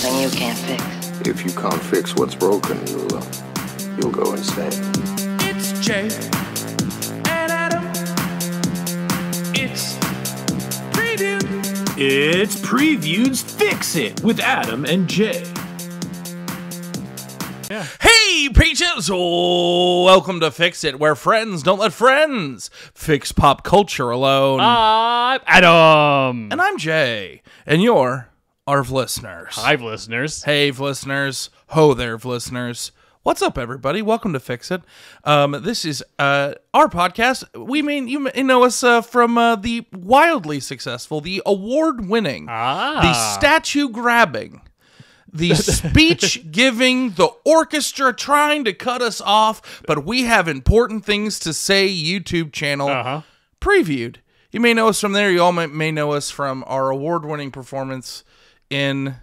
something you can't fix. If you can't fix what's broken, you'll go insane. It's Jay and Adam. It's Previewed. It's Previewed's Fix It with Adam and Jay. Yeah. Hey, peaches! Oh, welcome to Fix It, where friends don't let friends fix pop culture alone. I'm Adam. And I'm Jay. And you're Arv listeners. Hive listeners. Hey, listeners. Ho there, listeners. What's up, everybody? Welcome to Fix It. This is our podcast. We mean you may know us from the wildly successful, the award-winning, the statue-grabbing, the speech giving, the orchestra trying to cut us off, but we have important things to say YouTube channel, Previewed. You may know us from there. You all may know us from our award-winning performance in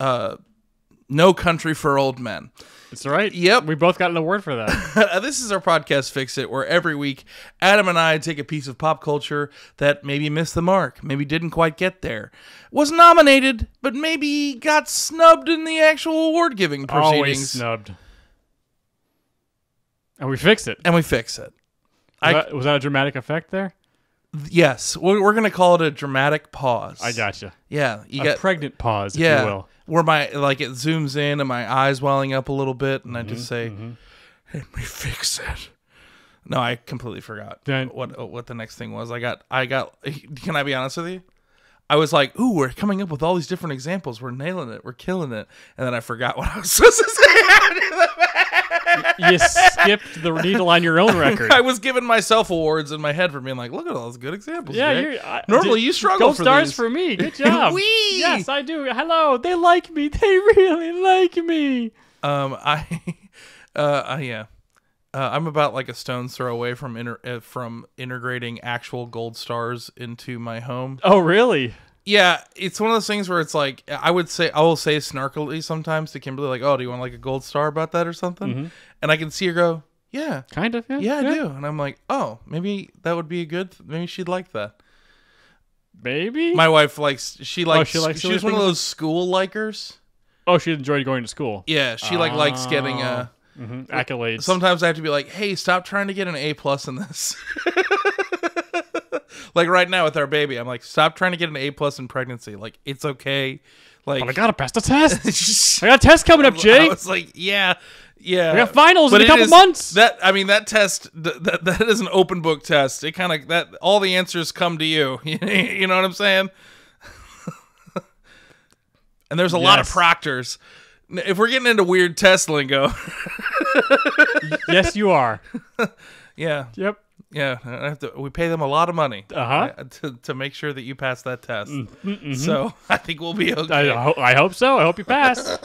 No Country for Old Men. That's right. Yep. We both got an award for that. This is our podcast, Fix It, where every week Adam and I take a piece of pop culture that maybe missed the mark, maybe didn't quite get there, was nominated, but maybe got snubbed in the actual award-giving proceedings. Always snubbed. And we fix it. And we fix it. Was that a dramatic effect there? Yes. We're going to call it a dramatic pause. I gotcha. Yeah. A pregnant pause, if you will. Where it zooms in and my eyes welling up a little bit, and I just say, "Let me fix it." No, I completely forgot what the next thing was. I got. Can I be honest with you? I was like, "Ooh, we're coming up with all these different examples. We're nailing it. We're killing it." And then I forgot what I was supposed to say. You skipped the needle on your own record. I was giving myself awards in my head for being like, "Look at all those good examples." Yeah, normally you struggle. Gold stars for me. Good job. Yes, I do. Hello, they like me. They really like me. I'm about like a stone's throw away from integrating actual gold stars into my home. Oh, really? Yeah, it's one of those things where it's like I will say snarkily sometimes to Kimberly, like, "Oh, do you want like a gold star about that or something?" And I can see her go, "Yeah, kind of, yeah, I do." And I'm like, "Oh, maybe that would be a good. Maybe she'd like that." Maybe my wife likes. She was one of those school likers. Oh, she enjoyed going to school. Yeah, she likes getting a. Accolades. Sometimes I have to be like, "Hey, stop trying to get an A+ in this." Like right now with our baby, I'm like, "Stop trying to get an A+ in pregnancy. Like, it's okay." Like, but I gotta pass the test. I got a test coming up, Jay. It's like, yeah. We got finals in a couple months. That test, that is an open book test. It kind of all the answers come to you. You know what I'm saying? And there's a lot of proctors. If we're getting into weird test lingo. Yes, you are. Yeah. Yep. Yeah. We pay them a lot of money to make sure that you pass that test. So I think we'll be okay. I hope so. I hope you pass.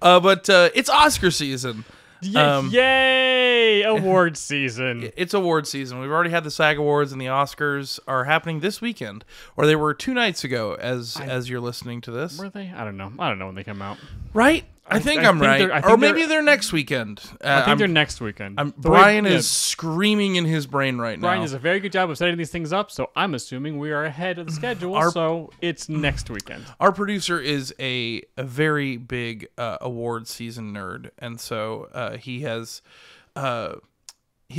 But it's Oscar season. Yay! Award season. It's award season. We've already had the SAG Awards, and the Oscars are happening this weekend, or they were 2 nights ago. As you're listening to this, were they? I don't know. I don't know when they come out. Right? I think maybe they're next weekend. I think they're next weekend. Brian is screaming in his brain right now. Brian does a very good job of setting these things up, so I'm assuming we are ahead of the schedule, so it's next weekend. Our producer is a very big award season nerd, and so he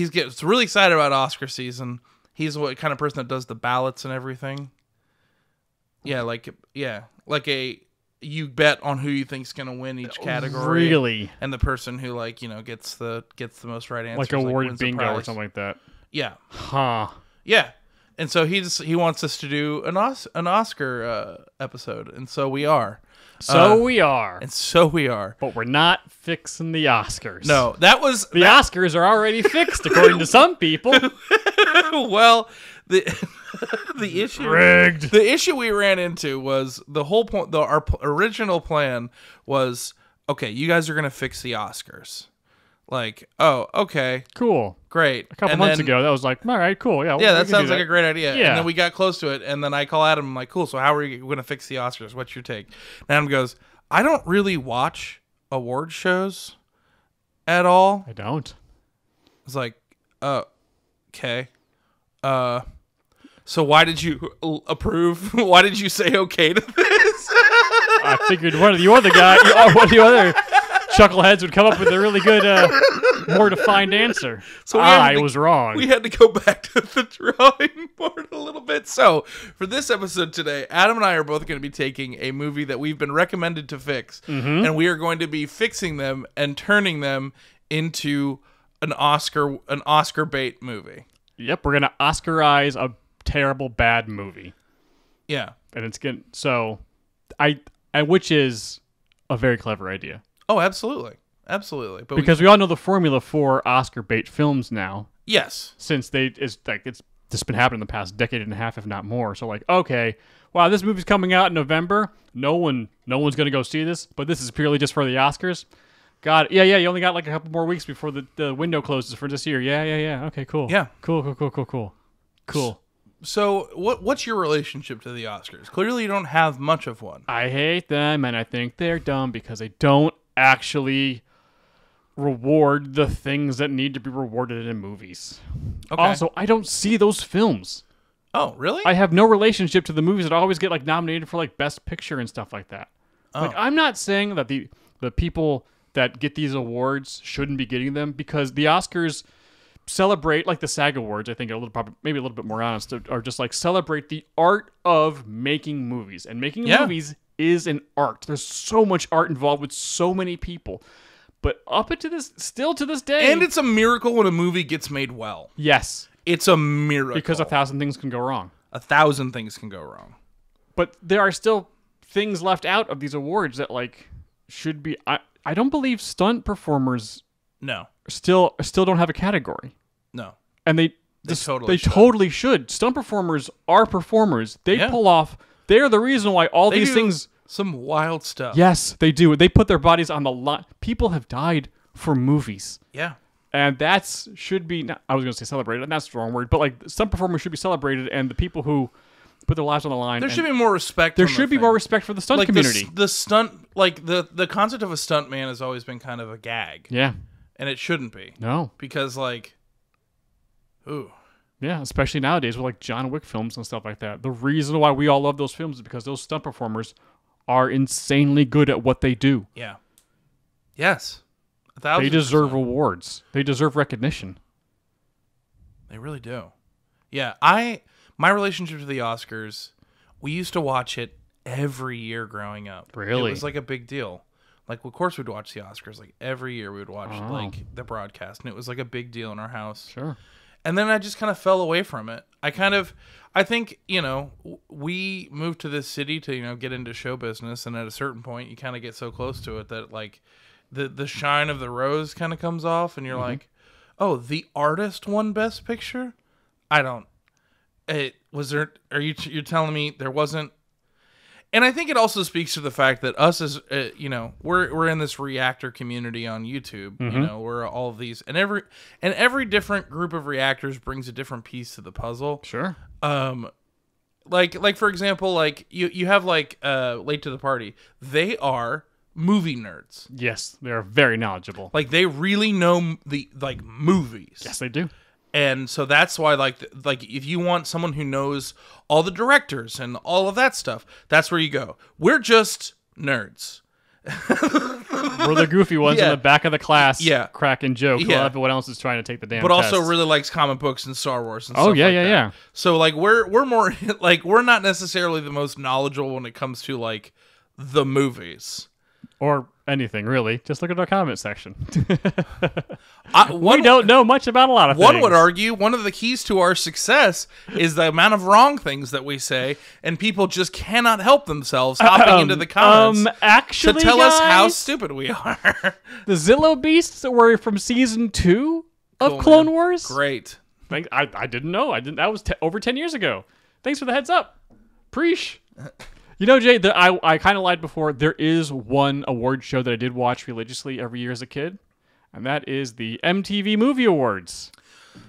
gets really excited about Oscar season. He's the kind of person that does the ballots and everything. You bet on who you think's gonna win each category, really, and the person who gets the most right answers, like award bingo or something like that. Yeah, yeah. And so he wants us to do an Oscar episode, and so we are. But we're not fixing the Oscars. No, the Oscars are already fixed, according to some people. Well, the issue we ran into was the whole point. Our original plan was, okay, you guys are gonna fix the Oscars. Like, oh, okay, cool, great. A couple months ago, that was like, all right, cool, yeah, that sounds like a great idea. Yeah. And then we got close to it, and then I call Adam. I'm like, cool. So how are you going to fix the Oscars? What's your take? And Adam goes, I don't really watch award shows at all. I don't. I was like, okay. So why did you approve? Why did you say okay to this? I figured one of the other guy, one of the other chuckleheads would come up with a really good, more defined answer. So I was wrong. We had to go back to the drawing board a little bit. So for this episode today, Adam and I are both going to be taking a movie that we've been recommended to fix, and we are going to be fixing them and turning them into an Oscar bait movie. Yep, we're gonna Oscarize a terrible bad movie. Yeah, and it's gonna which is a very clever idea. Oh, absolutely, absolutely. But because we all know the formula for Oscar bait films now. Yes, since it's been happening the past decade and a half, if not more. So like, okay, wow, this movie's coming out in November. No one's gonna go see this, but this is purely just for the Oscars. Got it. Yeah, yeah. You only got like a couple more weeks before the window closes for this year. Yeah, yeah, yeah. Okay, cool. Yeah, cool. So, what's your relationship to the Oscars? Clearly, you don't have much of one. I hate them, and I think they're dumb because they don't actually reward the things that need to be rewarded in movies. Okay. Also, I don't see those films. Oh, really? I have no relationship to the movies that always get like nominated for like Best Picture and stuff like that. Oh. Like, I'm not saying that the people that get these awards shouldn't be getting them, because the Oscars celebrate, like the SAG Awards, I think maybe a little bit more honest, are just like celebrate the art of making movies. And making movies is an art. There's so much art involved with so many people. But still to this day. And it's a miracle when a movie gets made well. Yes. It's a miracle. Because 1,000 things can go wrong. 1,000 things can go wrong. But there are still things left out of these awards that like should be... I don't believe stunt performers still don't have a category. No. And they totally should. Stunt performers are performers. They pull off. They're the reason why these things. Some wild stuff. Yes, they do. They put their bodies on the line. People have died for movies. Yeah. And that should be, I was going to say celebrated, and that's the wrong word, but like stunt performers should be celebrated, and the people who put their lives on the line. There should be more respect. There should be more respect for the stunt community. The stunt, like the concept of a stunt man has always been kind of a gag. Yeah. And it shouldn't be. No. Because like, ooh. Yeah, especially nowadays with like John Wick films and stuff like that. The reason why we all love those films is because those stunt performers are insanely good at what they do. Yeah. Yes. 1,000%. They deserve awards. They deserve recognition. They really do. Yeah, my relationship to the Oscars, we used to watch it every year growing up. Really? It was like a big deal. Like, of course we'd watch the Oscars. Like, every year we would watch like the broadcast, and it was like a big deal in our house. Sure. And then I just kind of fell away from it. I think, you know, we moved to this city to, you know, get into show business, and at a certain point you kind of get so close to it that like the shine of the rose kind of comes off, and you're like, oh, The Artist won Best Picture? You're telling me there wasn't? And I think it also speaks to the fact that us as you know, we're in this reactor community on YouTube. You know, we're all these, and every different group of reactors brings a different piece to the puzzle. Sure. Like for example, like you have like Late to the Party. They are movie nerds. Yes, they are very knowledgeable. Like they really know the like movies. Yes, they do. And so that's why, like if you want someone who knows all the directors and all of that stuff, that's where you go. We're just nerds. We're the goofy ones in the back of the class, cracking jokes while everyone else is trying to take the damn test. Also really likes comic books and Star Wars and stuff like that. Yeah. So like we're more like we're not necessarily the most knowledgeable when it comes to like the movies. Or anything, really. Just look at our comment section. We don't know much about a lot of things. One would argue one of the keys to our success is the amount of wrong things that we say, and people just cannot help themselves hopping into the comments actually, to tell us how stupid we are. The Zillow Beasts were from Season 2 of Clone Wars? Great. I didn't know. That was over 10 years ago. Thanks for the heads up. Preesh. You know, Jay, I kind of lied before. There is one award show that I did watch religiously every year as a kid, and that is the MTV Movie Awards.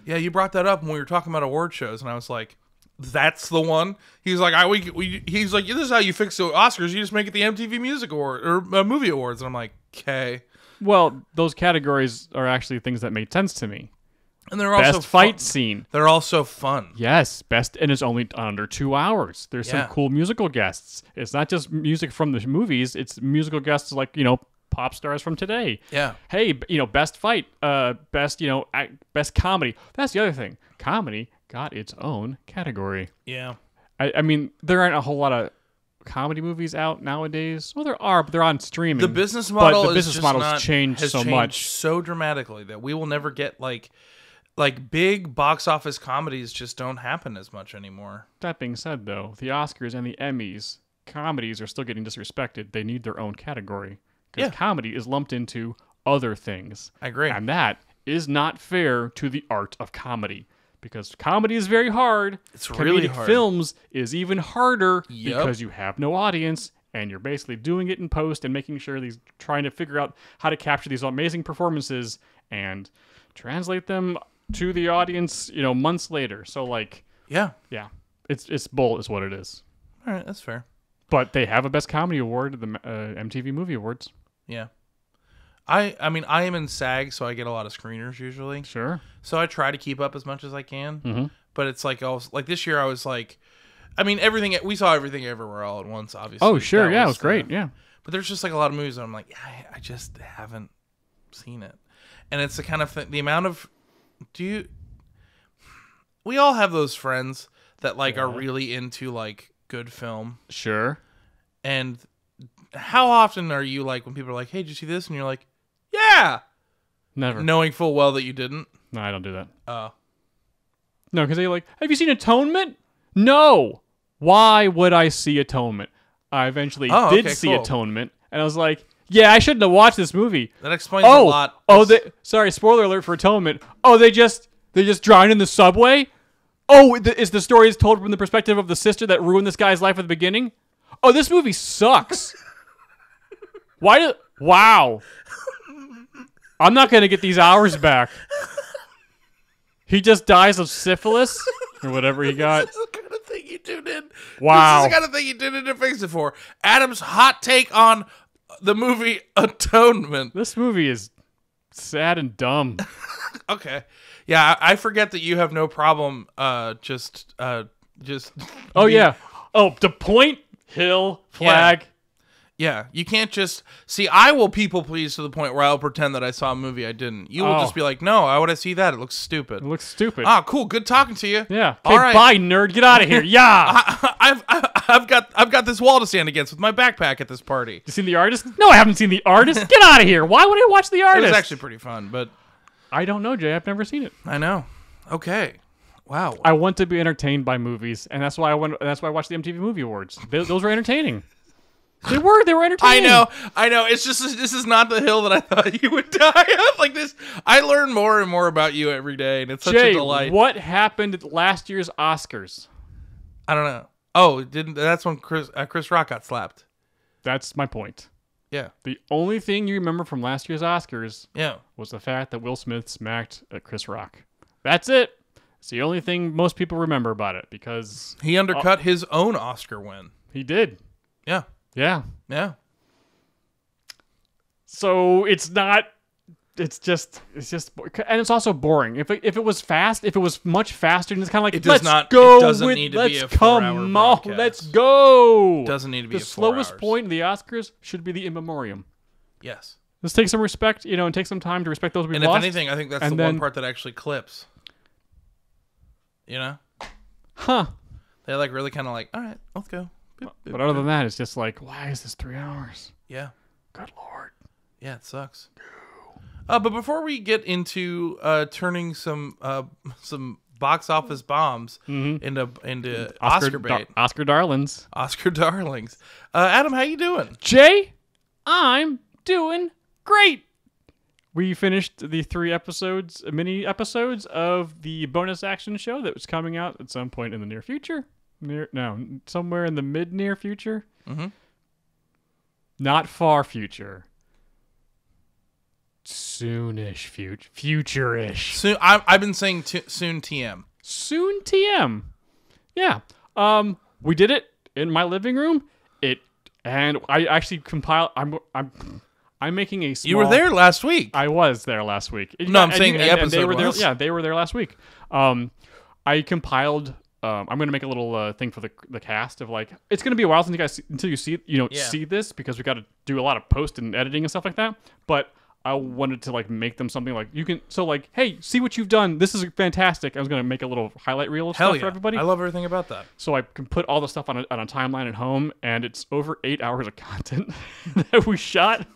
Yeah, you brought that up when we were talking about award shows, and I was like, that's the one? He's like, this is how you fix the Oscars. You just make it the MTV Music Award or Movie Awards. And I'm like, okay. Well, those categories are actually things that made sense to me. And they're also best fight scene. They're also fun. Yes, best, and it's only under 2 hours. There's some cool musical guests. It's not just music from the movies. It's musical guests like, you know, pop stars from today. Yeah. Hey, you know, best fight, best, you know, best comedy. That's the other thing. Comedy got its own category. Yeah. I mean, there aren't a whole lot of comedy movies out nowadays. Well, there are, but they're on streaming. The business model has changed so dramatically that we will never get like big box office comedies just don't happen as much anymore. That being said, though, the Oscars and the Emmys, comedies are still getting disrespected. They need their own category because comedy is lumped into other things. I agree, and that is not fair to the art of comedy. Because comedy is very hard. It's really hard. Comedic films is even harder because you have no audience and you're basically doing it in post and making sure these, trying to figure out how to capture these amazing performances and translate them to the audience, you know, months later. So like, it's bull is what it is. All right, that's fair. But they have a Best Comedy Award at the MTV Movie Awards. Yeah. I mean, I am in SAG, so I get a lot of screeners usually. Sure. So I try to keep up as much as I can. Mm-hmm. But it's like, like this year I was like, I mean, everything, we saw Everything Everywhere All at Once, obviously. Oh, sure. Yeah, it was great. Yeah. But there's just like a lot of movies that I'm like, I just haven't seen it. And it's the kind of thing, the amount of, we all have those friends that like are really into like good film. Sure. And how often are you like, when people are like, hey, did you see this? And you're like, yeah. Never. Knowing full well that you didn't. No, I don't do that. Oh. No, because they're like, have you seen Atonement? No. Why would I see Atonement? I eventually did see Atonement, and I was like, yeah, I shouldn't have watched this movie. That explains a lot. Oh, sorry, spoiler alert for Atonement. Oh, they just drowned in the subway? Oh, is the story is told from the perspective of the sister that ruined this guy's life at the beginning? Oh, this movie sucks. Why do... Wow. I'm not going to get these hours back. He just dies of syphilis or whatever he got. This is the kind of thing you tuned in. Wow. This is the kind of thing you tuned in to Fix It for. Adam's hot take on the movie Atonement. This movie is sad and dumb. Okay. Yeah, I forget that you have no problem to point, hill, flag... Yeah. Yeah, you can't just... See, I will people please to the point where I'll pretend that I saw a movie I didn't. You will just be like, no, why would I see that? It looks stupid. It looks stupid. Ah, cool. Good talking to you. Yeah. Okay, all right. Bye, nerd. Get out of here. Yeah. I've got this wall to stand against with my backpack at this party. You seen The Artist? No, I haven't seen The Artist. Get out of here. Why would I watch The Artist? It was actually pretty fun, but... I don't know, Jay. I've never seen it. I know. Okay. Wow. I want to be entertained by movies, and that's why I watched the MTV Movie Awards. Those were entertaining. They were entertaining. I know. It's just, this is not the hill that I thought you would die on. Like this, I learn more and more about you every day, and it's such a delight. What happened at last year's Oscars? I don't know. Oh, that's when Chris Rock got slapped. That's my point. Yeah. The only thing you remember from last year's Oscars was the fact that Will Smith smacked at Chris Rock. That's it. It's the only thing most people remember about it because he undercut his own Oscar win. He did. Yeah. Yeah. Yeah. So it's not, it's just, and it's also boring. If it was fast, if it was much faster, and it's kind of like, let's go. Doesn't need to be a 4 hours. The slowest point in the Oscars should be the in memoriam. Yes. Let's take some respect, you know, and take some time to respect those we lost. And if anything, I think that's the one part that actually clips. You know? Huh. They're like really kind of like, all right, let's go. But other than that, it's just like, why is this 3 hours? Yeah. Good Lord. Yeah, it sucks. But before we get into turning some box office bombs into Oscar bait. Oscar darlings. Adam, how you doing? Jay, I'm doing great. We finished the mini episodes of the bonus action show that was coming out at some point in the near future. Somewhere in the near future, not far future, soonish future, futurish. Soon, I've been saying soon. Soon. Yeah. We did it in my living room. And I actually compiled. I'm I'm making a small... You were there last week. I was there last week. No, I'm saying the episode was. Yeah, they were there last week. I compiled... I'm going to make a little thing for the cast of like... It's going to be a while since you guys until you see, you know, see this, because we got to do a lot of post and editing and stuff like that. But I wanted to like make them something like... you can. So like, hey, see what you've done. This is fantastic. I was going to make a little highlight reel of stuff for everybody. I love everything about that. So I can put all the stuff on a timeline at home, and it's over 8 hours of content that we shot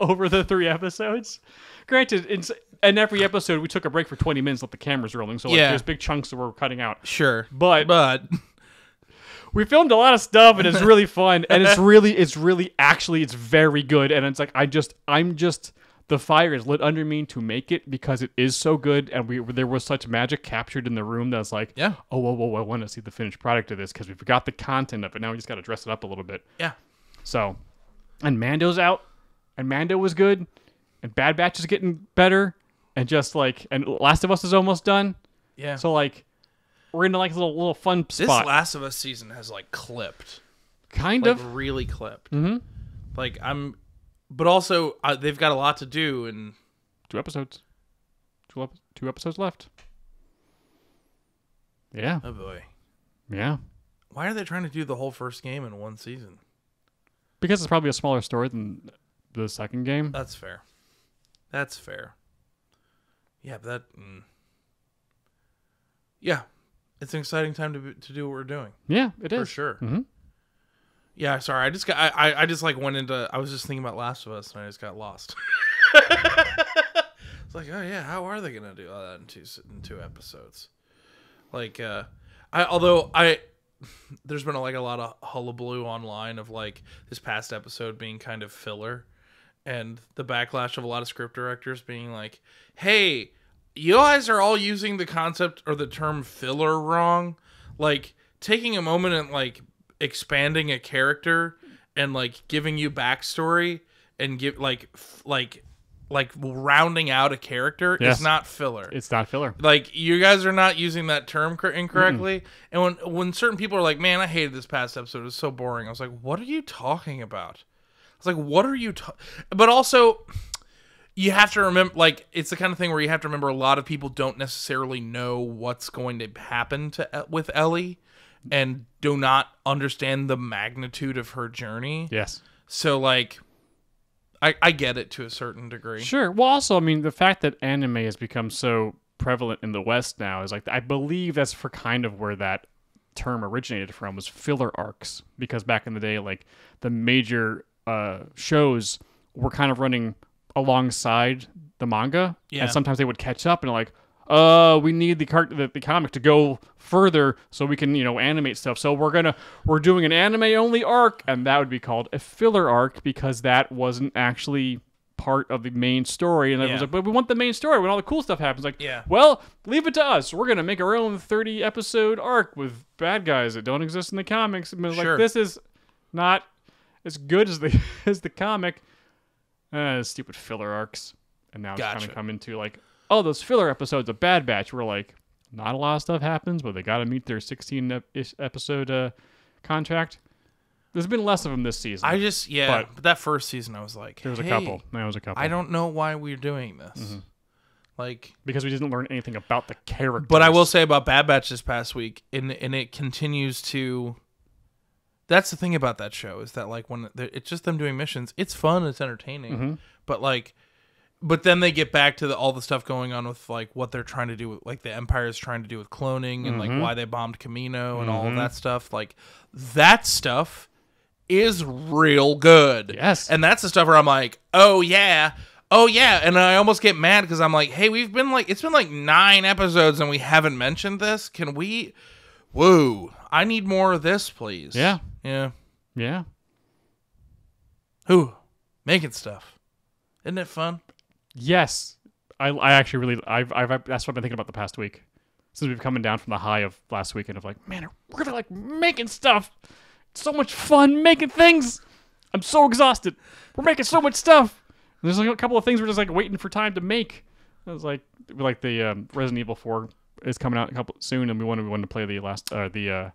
over the 3 episodes. Granted, it's... And every episode, we took a break for 20 minutes, let the cameras rolling. So like, there's big chunks that we're cutting out. Sure, but we filmed a lot of stuff, and it's really fun, and it's very good. And it's like I'm just the fire is lit under me to make it, because it is so good, and there was such magic captured in the room that's like, oh, I want to see the finished product of this, because we've got the content of it now. We just got to dress it up a little bit. Yeah. So, and Mando's out, and Mando was good, and Bad Batch is getting better. And just like, and Last of Us is almost done. Yeah. So like, we're in like a little fun spot. This Last of Us season has like clipped, kind of really clipped. Mm-hmm. Like but also they've got a lot to do in 2 episodes. Two episodes left. Yeah. Oh boy. Yeah. Why are they trying to do the whole first game in one season? Because it's probably a smaller story than the second game. That's fair. That's fair. Yeah, but that... Yeah, it's an exciting time to do what we're doing. Yeah, it is. For sure. Mm-hmm. Yeah, sorry. I just got... I just like went into... I was just thinking about Last of Us, and I just got lost. It's like, oh yeah, how are they going to do all that in two episodes? Like, there's been like a lot of hullabaloo online of like this past episode being kind of filler. And the backlash of a lot of script directors being like, hey, you guys are all using the concept or the term filler wrong. Like, taking a moment and, like, expanding a character and, like, giving you backstory and rounding out a character is not filler. It's not filler. Like, you guys are not using that term incorrectly. And when certain people are like, man, I hated this past episode. It was so boring. I was like, what are you talking about? It's like, what are you... But also, you have to remember... Like, it's the kind of thing where you have to remember a lot of people don't necessarily know what's going to happen with Ellie and do not understand the magnitude of her journey. Yes. So, like, I get it to a certain degree. Sure. Well, also, I mean, the fact that anime has become so prevalent in the West now is, like, I believe that's for kind of where that term originated from, was filler arcs. Because back in the day, like, the major... shows were kind of running alongside the manga, and sometimes they would catch up and like, we need the comic to go further so we can, you know, animate stuff. So we're doing an anime only arc, and that would be called a filler arc, because that wasn't actually part of the main story. And everyone's like, but we want the main story when all the cool stuff happens. Like, well, leave it to us. We're gonna make our own 30-episode arc with bad guys that don't exist in the comics. And like, this is not as good as the comic. Stupid filler arcs. And now it's kind of come into like, oh, those filler episodes of Bad Batch were like, not a lot of stuff happens, but they got to meet their 16-ish episode contract. There's been less of them this season. I just, but that first season I was like, there was a couple. There was a couple. I don't know why we're doing this. Mm-hmm. Like, because we didn't learn anything about the characters. But I will say about Bad Batch this past week, and it continues to... That's the thing about that show, is that like when it's just them doing missions, it's fun, it's entertaining, but then they get back to all the stuff going on with like what they're trying to do with, like the Empire's trying to do with cloning and like why they bombed Camino and all of that stuff. Like, that stuff is real good. Yes. And that's the stuff where I'm like, oh yeah, and I almost get mad because I'm like, hey, we've been like, it's been like 9 episodes and we haven't mentioned this. Can we... Whoa, I need more of this, please. Yeah. Ooh, making stuff. Isn't it fun? Yes. I actually really... that's what I've been thinking about the past week. Since we've come down from the high of last weekend of like, man, we're really like making stuff. It's so much fun making things. I'm so exhausted. We're making so much stuff. And there's like a couple of things we're just like waiting for time to make. It was like the Resident Evil 4... is coming out soon, and we wanted to play the last Dead Space.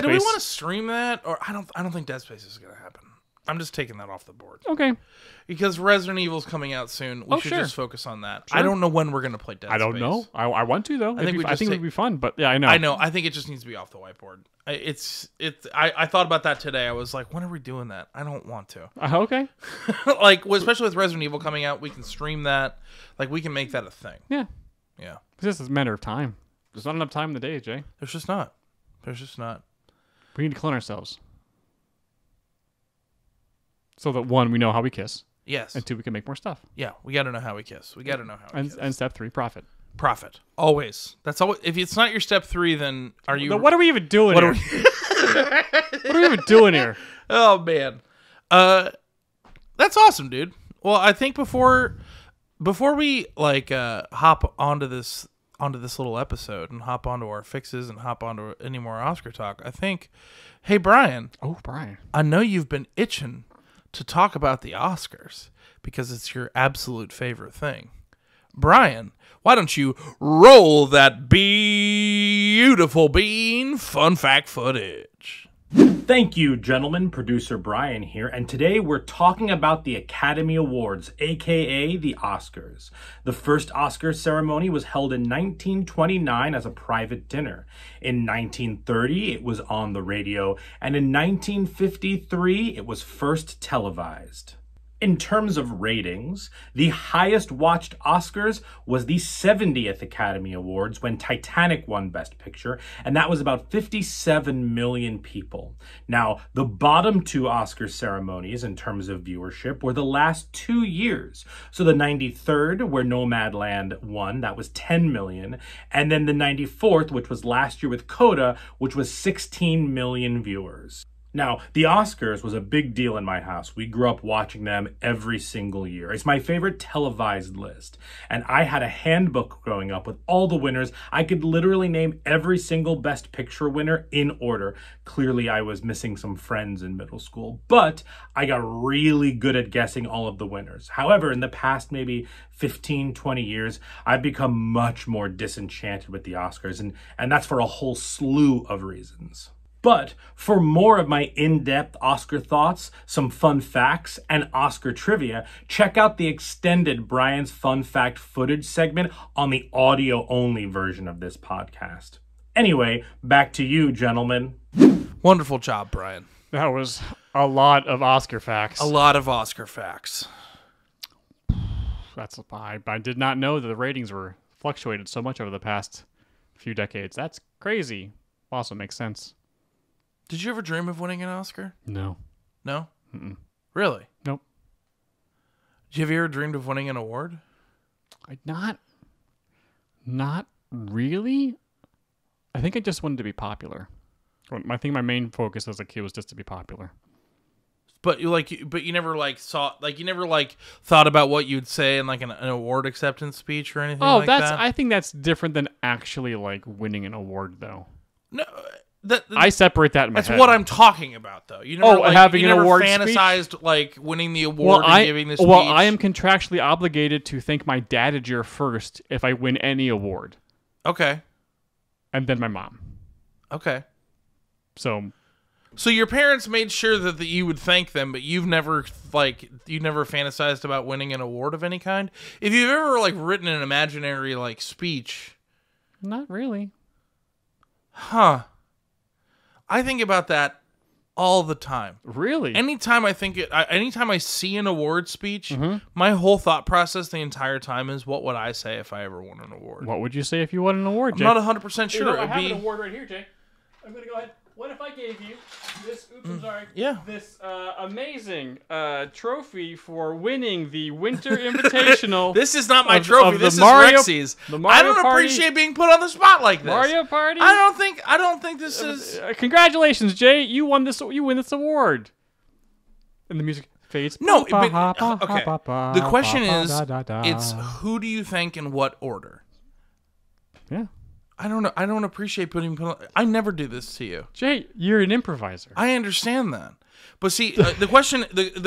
Do we want to stream that? Or I don't think Dead Space is gonna happen. I'm just taking that off the board. Okay. Because Resident Evil's coming out soon. We should just focus on that. Sure. I don't know when we're going to play Dead Space. I don't know. I want to, though. I think it would be fun, but yeah, I know. I know. I think it just needs to be off the whiteboard. I thought about that today. I was like, when are we doing that? I don't want to. Okay. Like, especially with Resident Evil coming out, we can stream that. Like, we can make that a thing. Yeah. Yeah. It's just a matter of time. There's not enough time in the day, Jay. There's just not. There's just not. We need to clone ourselves. So that, one, we know how we kiss. Yes. And two, we can make more stuff. Yeah, we got to know how we kiss. We got to know how we kiss. And step three, profit. Profit. Always. That's always. If it's not your step three, then are you... What are we even doing here? What are we even doing here? Oh, man. That's awesome, dude. Well, I think before we hop onto this little episode and hop onto our fixes and hop onto any more Oscar talk, I think, hey, Brian. Oh, Brian. I know you've been itching to talk about the Oscars because it's your absolute favorite thing. Brian, why don't you roll that beautiful bean fun fact footage? Thank you, gentlemen. Producer Brian here, and today we're talking about the Academy Awards, aka the Oscars. The first Oscars ceremony was held in 1929 as a private dinner. In 1930, it was on the radio, and in 1953, it was first televised. In terms of ratings, the highest watched Oscars was the 70th Academy Awards when Titanic won Best Picture, and that was about 57 million people. Now, the bottom two Oscar ceremonies in terms of viewership were the last 2 years. So the 93rd, where Nomadland won, that was 10 million, and then the 94th, which was last year with Coda, which was 16 million viewers. Now, the Oscars was a big deal in my house. We grew up watching them every single year. It's my favorite televised list. And I had a handbook growing up with all the winners. I could literally name every single Best Picture winner in order. Clearly, I was missing some friends in middle school, but I got really good at guessing all of the winners. However, in the past maybe 15, 20 years, I've become much more disenchanted with the Oscars, and that's for a whole slew of reasons. But for more of my in-depth Oscar thoughts, some fun facts, and Oscar trivia, check out the extended Brian's Fun Fact Footage segment on the audio-only version of this podcast. Anyway, back to you, gentlemen. Wonderful job, Brian. That was a lot of Oscar facts. A lot of Oscar facts. That's I did not know that the ratings were fluctuated so much over the past few decades. That's crazy. Also makes sense. Did you ever dream of winning an Oscar? No. No? Mm-mm. Really? Nope. Have you ever dreamed of winning an award? Not really. I think I just wanted to be popular. I think my main focus as a kid was just to be popular. But you never thought about what you'd say in an award acceptance speech or anything like that? I think that's different than actually winning an award, though. No. I separate that in my head. That's what I'm talking about, though. You never, having you an never award fantasized speech? Like winning the award and giving this speech. Well, I am contractually obligated to thank my dad at year first if I win any award. Okay. And then my mom. Okay. So your parents made sure that you would thank them, but you've never you never fantasized about winning an award of any kind. If you've ever written an imaginary speech, not really. Huh. I think about that all the time. Really? Anytime I think anytime I see an award speech, my whole thought process the entire time is, what would I say if I ever won an award? What would you say if you won an award, Jay? I'm not 100% sure. I have an award right here, Jay. I'm going to go ahead. What if I gave you this, this amazing trophy for winning the Winter Invitational? This is not my trophy. This is Rexy's. I don't appreciate being put on the spot like this. Mario Party? I don't think this is... congratulations, Jay. You won this. You win this award. And the music fades. No, but... Okay. The question is, it's who do you thank in what order? Yeah. I don't know. I don't appreciate putting. I never do this to you, Jay. You're an improviser. I understand that, but see, the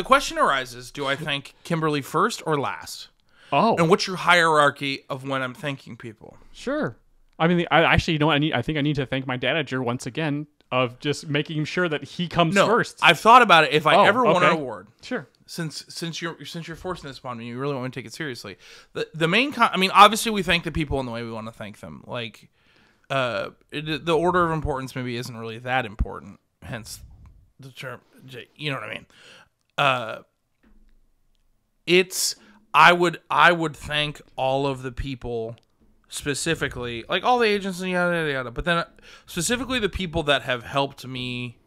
question arises: do I thank Kimberly first or last? Oh, and what's your hierarchy of when I'm thanking people? Sure. I mean, I actually, you know what? I think I need to thank my dad once again of just making sure that he comes first. I've thought about it. If I ever won an award, sure. Since you're forcing this upon me, you really want to take it seriously. The main, I mean, obviously we thank the people in the way we want to thank them. Like, the order of importance maybe isn't really that important. Hence the term, you know what I mean? I would thank all of the people. Specifically, like all the agents and yada yada yada, but then specifically the people that have helped me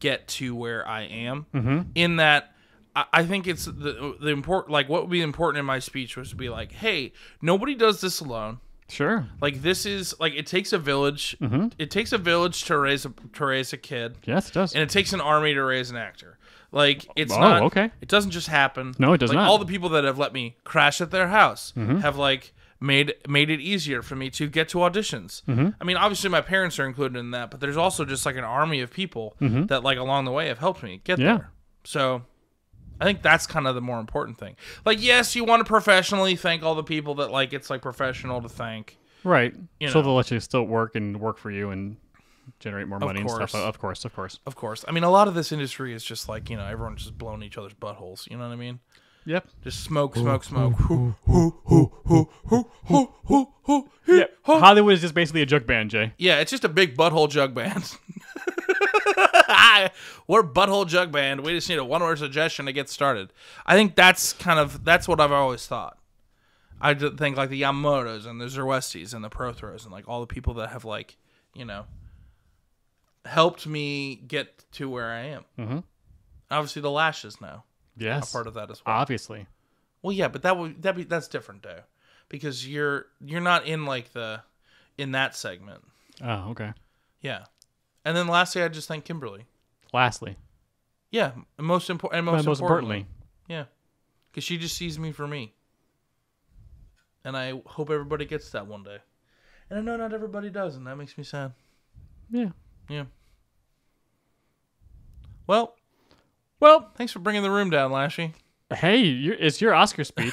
get to where I am. Mm-hmm. In that, I think it's the important. Like, what would be important in my speech was to be like, "Hey, nobody does this alone." Sure. Like this is like it takes a village. Mm-hmm. It takes a village to raise a kid. Yes, it does. And it takes an army to raise an actor. Like it's not okay. It doesn't just happen. No, it does not. All the people that have let me crash at their house mm-hmm. have made it easier for me to get to auditions. Mm-hmm. I mean, obviously my parents are included in that, but there's also just like an army of people mm-hmm. that like along the way have helped me get there. So I think that's kind of the more important thing. Like, yes, you want to professionally thank all the people that like, it's like professional to thank. Right. You know. So they'll let you still work for you and generate more money and stuff. Of course. I mean, a lot of this industry is just like, you know, everyone's just blowing each other's buttholes. You know what I mean? Yep. Just smoke. Hollywood is just basically a jug band, Jay. Yeah, it's just a big butthole jug band. We're butthole jug band. We just need a one-word suggestion to get started. I think that's what I've always thought. I think like the Yamamotos and the Zarwestis and the Prothros and like all the people that have like, you know, helped me get to where I am. Mm-hmm. Obviously, the Lashes now. Yes, a part of that as well. Obviously, well, yeah, but that's different though, because you're not in like in that segment. Oh, okay, yeah. And then lastly, I just thank Kimberly. Lastly, yeah, most importantly, yeah, because she just sees me for me, and I hope everybody gets that one day. And I know not everybody does, and that makes me sad. Yeah, yeah. Well, thanks for bringing the room down, Lashy. Hey, it's your Oscar speech. Get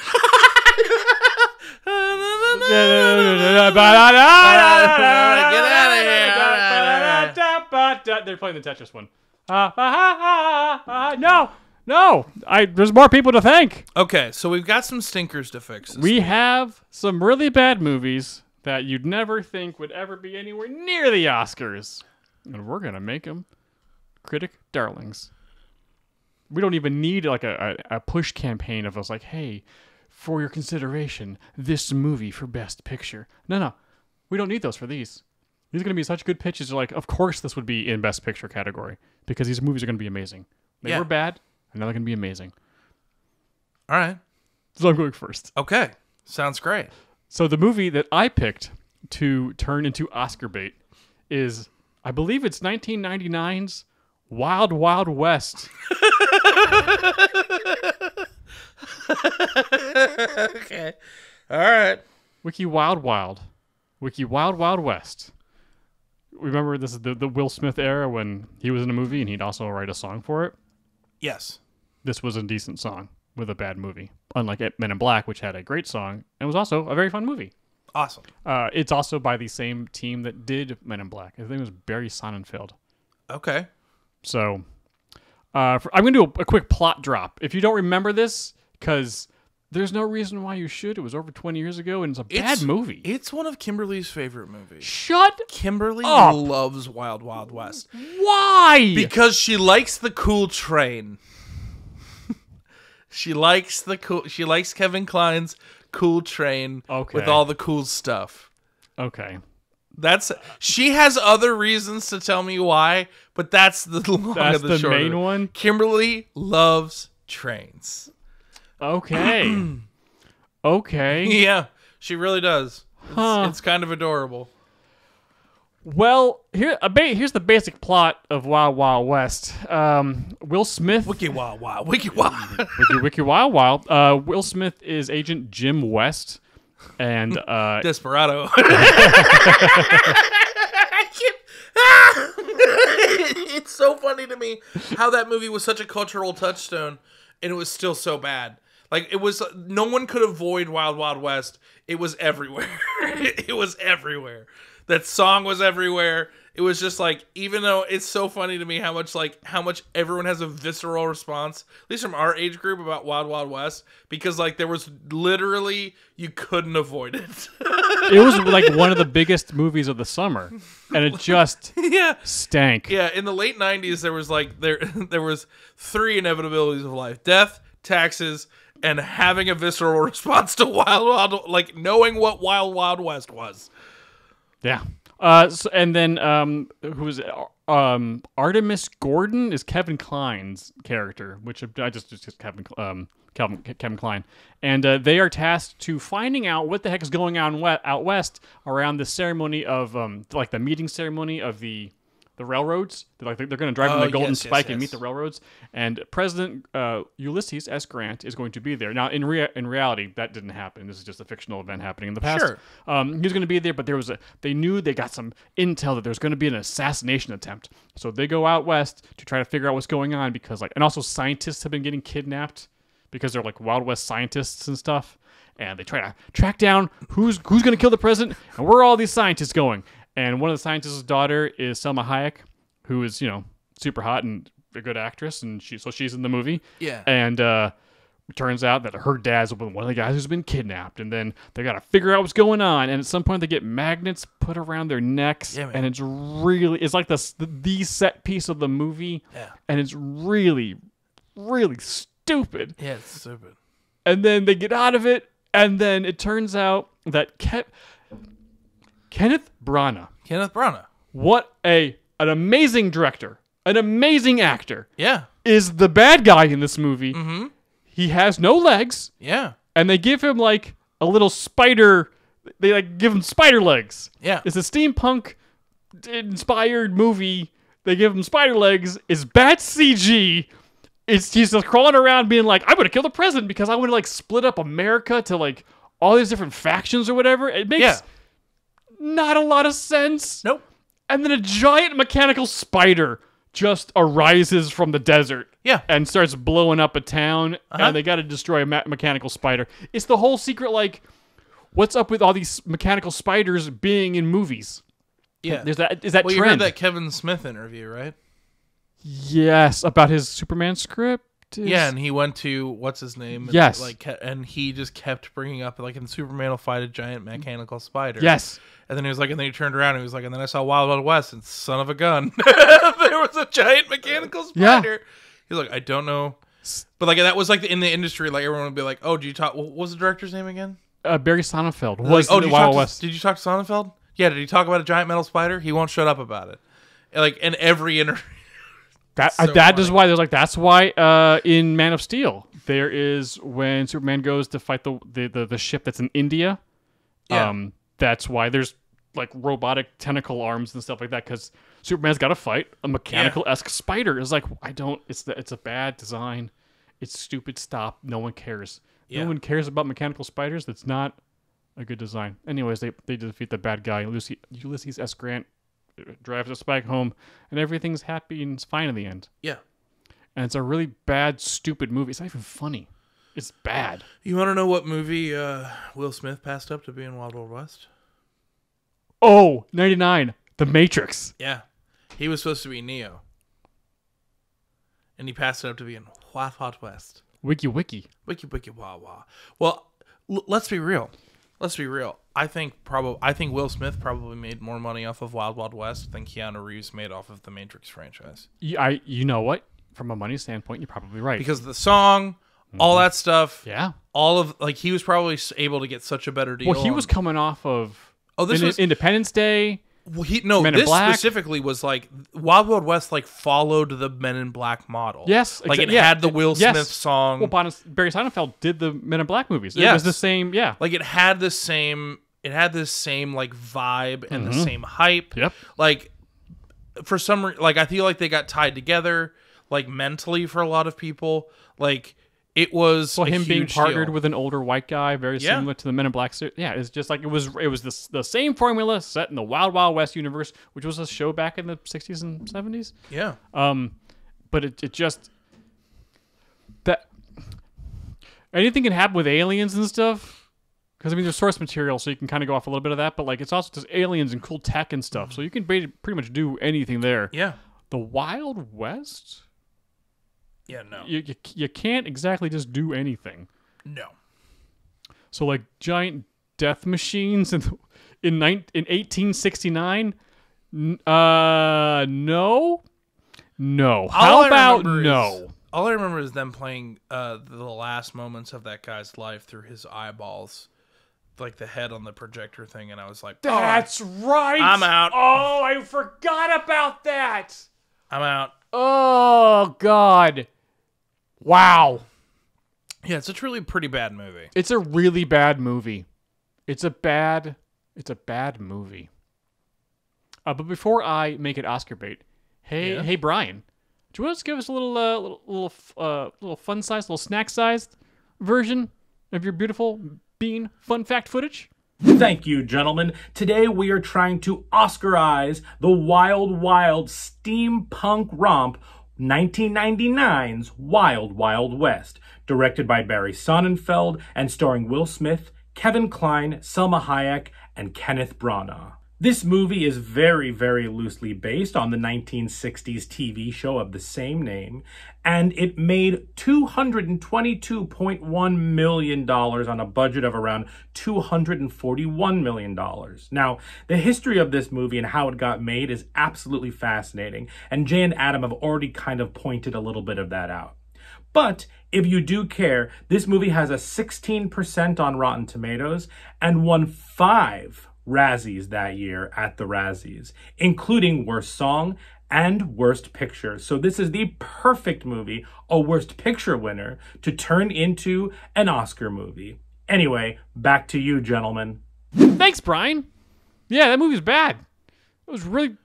out of here. They're playing the Tetris one. No. There's more people to thank. Okay, so we've got some stinkers to fix. We have some really bad movies that you'd never think would ever be anywhere near the Oscars. And we're going to make them critic darlings. We don't even need like a push campaign of us like, hey, for your consideration, this movie for Best Picture. No. We don't need those for these. These are going to be such good pitches. You're like, of course this would be in Best Picture category because these movies are going to be amazing. They were bad, and now they're going to be amazing. All right. So I'm going first. Okay. Sounds great. So the movie that I picked to turn into Oscar bait is, I believe it's 1999's Wild Wild West. Okay. All right. Wild Wild West. Remember, this is the Will Smith era when he was in a movie and he'd also write a song for it? Yes. This was a decent song with a bad movie. Unlike Men in Black, which had a great song and was also a very fun movie. Awesome. It's also by the same team that did Men in Black. His name was Barry Sonnenfeld. Okay. So, I'm going to do a quick plot drop. If you don't remember this, because there's no reason why you should. It was over 20 years ago, and it's a bad movie. It's one of Kimberly's favorite movies. Shut up. Kimberly loves Wild Wild West. Why? Because she likes the cool train. She likes Kevin Kline's cool train with all the cool stuff. Okay. She has other reasons to tell me why, but that's the long of the short. That's the main one. Kimberly loves trains. Okay. Okay. Yeah, she really does. It's kind of adorable. Well, here's the basic plot of Wild Wild West. Will Smith. Will Smith is Agent Jim West. And Desperado. It's so funny to me how that movie was such a cultural touchstone, and it was still so bad. Like, it was, no one could avoid Wild Wild West. It was everywhere. That song was everywhere. it was just like, even though it's so funny to me how much everyone has a visceral response, at least from our age group, about Wild Wild West, because like there was literally, you couldn't avoid it. It was like one of the biggest movies of the summer, and it just stank. Yeah, in the late 90s there was like there was three inevitabilities of life: death, taxes, and having a visceral response to like knowing what Wild Wild West was. Yeah. So, and then who's Artemis Gordon is Kevin Kline's character, which I just Kevin Kline, and they are tasked to finding out what the heck is going on out west around the ceremony of like the meeting ceremony of the railroads. They're like they're going to drive on the golden spike and meet the railroads. And President Ulysses S. Grant is going to be there. Now, in reality, that didn't happen. This is just a fictional event happening in the past. Sure. He was going to be there, but there was a. They knew they got some intel that there was going to be an assassination attempt. So they go out west to try to figure out what's going on, because like, and also scientists have been getting kidnapped because they're like Wild West scientists and stuff. And they try to track down who's going to kill the president and where are all these scientists going. And one of the scientists' daughter is Salma Hayek, who is, you know, super hot and a good actress, and she's in the movie. Yeah. And it turns out that her dad's one of the guys who's been kidnapped, and then they got to figure out what's going on. And at some point, they get magnets put around their necks, and it's really like the set piece of the movie, and it's really, really stupid. Yeah, it's stupid. And then they get out of it, and then it turns out that Kenneth Branagh. What an amazing director, an amazing actor. Yeah. Is the bad guy in this movie. Mm-hmm. He has no legs. Yeah. And they give him like a little spider. They like give him spider legs. Yeah. It's a steampunk inspired movie. They give him spider legs. It's bad CG. It's he's just crawling around being like, I'm gonna kill the president because I want to like split up America to like all these different factions or whatever. It makes. Yeah. Not a lot of sense. Nope. And then a giant mechanical spider just arises from the desert. Yeah. And starts blowing up a town. And they got to destroy a mechanical spider. It's the whole secret, like, what's up with all these mechanical spiders being in movies? Yeah. There's that, is that trend. Well, you heard that Kevin Smith interview, right? Yes, about his Superman script. Yeah, and he went to what's his name? And yes, like, and he just kept bringing up like, in Superman will fight a giant mechanical spider. Yes, and then he was like, and then he turned around and he was like, and then I saw Wild Wild West, and son of a gun, there was a giant mechanical spider. Yeah. He's like, I don't know, but like that was like in the industry, like everyone would be like, oh, do you talk? What was the director's name again? Barry Sonnenfeld was like, oh, Wild West. Did you talk to Sonnenfeld? Yeah, did he talk about a giant metal spider? He won't shut up about it. Like in every interview. That is why there's like that's why in Man of Steel there is when Superman goes to fight the ship that's in India, yeah. That's why there's like robotic tentacle arms and stuff like that, because Superman's got to fight a mechanical-esque spider. It's like it's a bad design, it's stupid. Stop, no one cares. Yeah. No one cares about mechanical spiders. That's not a good design. Anyways, they defeat the bad guy. Ulysses S. Grant drives a spike home, and everything's happy and it's fine in the end. Yeah. And it's a really bad, stupid movie. It's not even funny. It's bad. You want to know what movie Will Smith passed up to be in Wild Wild West? Oh, 99. The Matrix. Yeah. He was supposed to be Neo. And he passed it up to be in Wild Wild West. Wiki wiki. Wiki wiki wah wah. Well, let's be real. Let's be real. I think Will Smith probably made more money off of Wild Wild West than Keanu Reeves made off of the Matrix franchise. You know what? From a money standpoint, you're probably right. Because of the song, all that stuff. Yeah. All of like he was probably able to get such a better deal. Well, he was coming off of Independence Day. Well, Men in Black specifically was like Wild Wild West, like followed the Men in Black model. Yes, like it had the Will Smith song. Well, Barry Sonnenfeld did the Men in Black movies. Yes. It was the same. Yeah, like it had this same like vibe and the same hype. Yep. Like for some reason, like I feel like they got tied together like mentally for a lot of people. Like it was him being partnered with an older white guy, very similar to the Men in Black series. Yeah, it's just like it was the same formula set in the Wild Wild West universe, which was a show back in the 60s and 70s. Yeah. But it just that anything can happen with aliens and stuff. Because, I mean, there's source material, so you can kind of go off a little bit of that, but, like, it's also just aliens and cool tech and stuff, so you can pretty much do anything there. Yeah. The Wild West? Yeah, no. You can't exactly just do anything. No. So, like, giant death machines in 1869? No? No. How about no? All I remember is them playing the last moments of that guy's life through his eyeballs. Like the head on the projector thing, and I was like, oh, that's right, I'm out. Oh, I forgot about that. I'm out. Oh god. Wow. Yeah, it's a truly pretty bad movie. It's a really bad movie. It's a bad movie. But before I make it Oscar bait, hey Brian, do you want to give us a little fun sized, little snack sized version of your beautiful Bean fun fact footage? Thank you, gentlemen. Today we are trying to Oscarize the Wild Wild steampunk romp 1999's Wild Wild West, directed by Barry Sonnenfeld and starring Will Smith, Kevin Kline, Salma Hayek, and Kenneth Branagh. This movie is very, very loosely based on the 1960s TV show of the same name, and it made $222.1 million on a budget of around $241 million. Now, the history of this movie and how it got made is absolutely fascinating, and Jay and Adam have already kind of pointed a little bit of that out. But if you do care, this movie has a 16% on Rotten Tomatoes and won 5 Razzies that year at the Razzies, including Worst Song and Worst Picture. So this is the perfect movie, a Worst Picture winner, to turn into an Oscar movie. Anyway, back to you, gentlemen. Thanks, Brian. Yeah, that movie's bad. It was really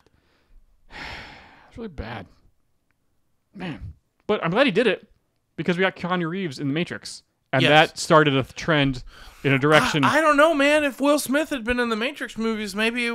bad. Man. But I'm glad he did it, because we got Keanu Reeves in The Matrix. And that started a trend in a direction. I don't know, man. If Will Smith had been in the Matrix movies, maybe it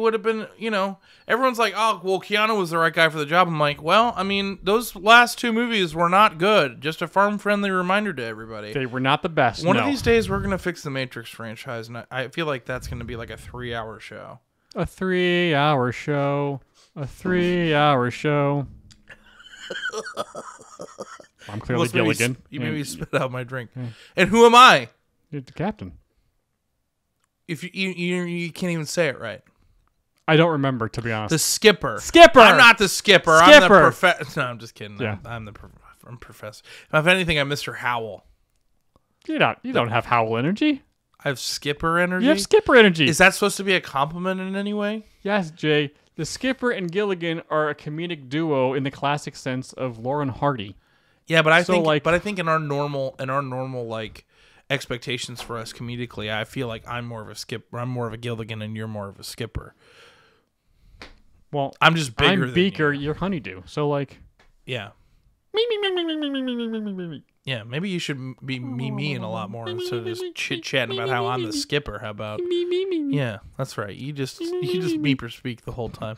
would have been, you know, everyone's like, oh, well, Keanu was the right guy for the job. I'm like, well, I mean, those last two movies were not good. Just a firm-friendly reminder to everybody. They were not the best. One of these days, we're going to fix the Matrix franchise, and I feel like that's going to be like a 3-hour show. A 3-hour show. A 3-hour show. I'm clearly Gilligan. You made me spit out my drink. Yeah. And who am I? You're the captain. If you can't even say it right. I don't remember, to be honest. The skipper. I'm not the skipper. I'm the professor. No, I'm just kidding. Yeah. I'm professor. If anything, I'm Mr. Howell. You don't have Howell energy. I have skipper energy. You have skipper energy. Is that supposed to be a compliment in any way? Yes, Jay. The skipper and Gilligan are a comedic duo in the classic sense of Laurel and Hardy. Yeah, but I think in our normal like expectations for us comedically, I feel like I'm more of a skipper, I'm more of a Gilligan, and you're more of a skipper. Well, I'm just bigger. I'm Beaker, you're Honeydew. So like, yeah. Me. Yeah, maybe you should be me-meing a lot more instead of just chit-chatting about how I'm the skipper. How about? Yeah, that's right. You just meeper-speak the whole time.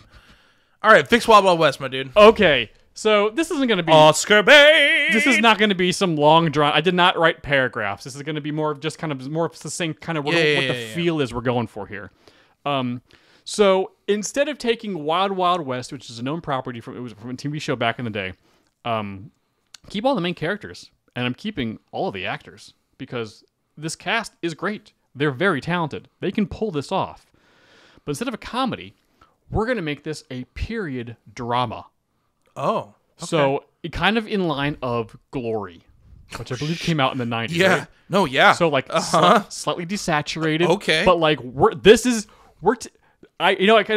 All right, fix Wild Wild West, my dude. Okay, so this isn't going to be... Oscar bait! This is not going to be some long drawn... I did not write paragraphs. This is going to be more of just kind of more succinct, kind of what the feel is we're going for here. So instead of taking Wild Wild West, which is a known property, it was from a TV show back in the day, keep all the main characters. And I'm keeping all of the actors because this cast is great. They're very talented. They can pull this off. But instead of a comedy, we're going to make this a period drama. Oh. Okay. So kind of in line of Glory, which I believe came out in the 90s. Yeah. Right? No, yeah. So like slightly desaturated. Okay. But like because when I picked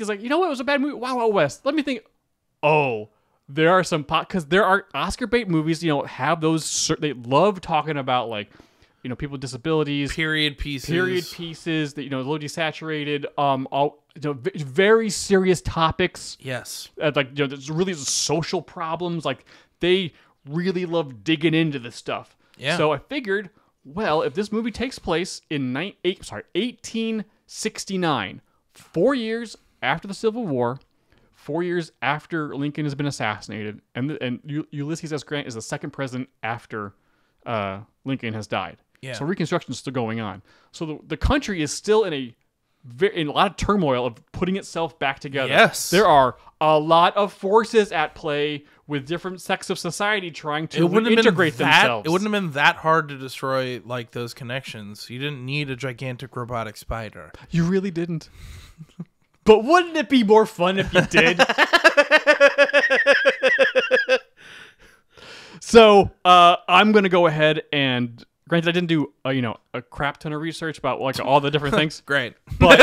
it's like, you know what? It was a bad movie. Wild Wild West. Let me think. Oh. There are some because there are Oscar bait movies, you know, have those. They love talking about like, you know, people with disabilities, period pieces that, you know, low desaturated, all, you know, very serious topics. Yes, like, you know, there's really social problems. Like they really love digging into this stuff. Yeah. So I figured, well, if this movie takes place in 1869, 4 years after the Civil War. 4 years after Lincoln has been assassinated, and Ulysses S. Grant is the second president after Lincoln has died. Yeah. So Reconstruction is still going on. So the country is still in a lot of turmoil of putting itself back together. Yes. There are a lot of forces at play with different sects of society trying to integrate themselves. It wouldn't have been that hard to destroy like those connections. You didn't need a gigantic robotic spider. You really didn't. But wouldn't it be more fun if you did? So I'm going to go ahead and... Granted, I didn't do a crap ton of research about like all the different things. Great, but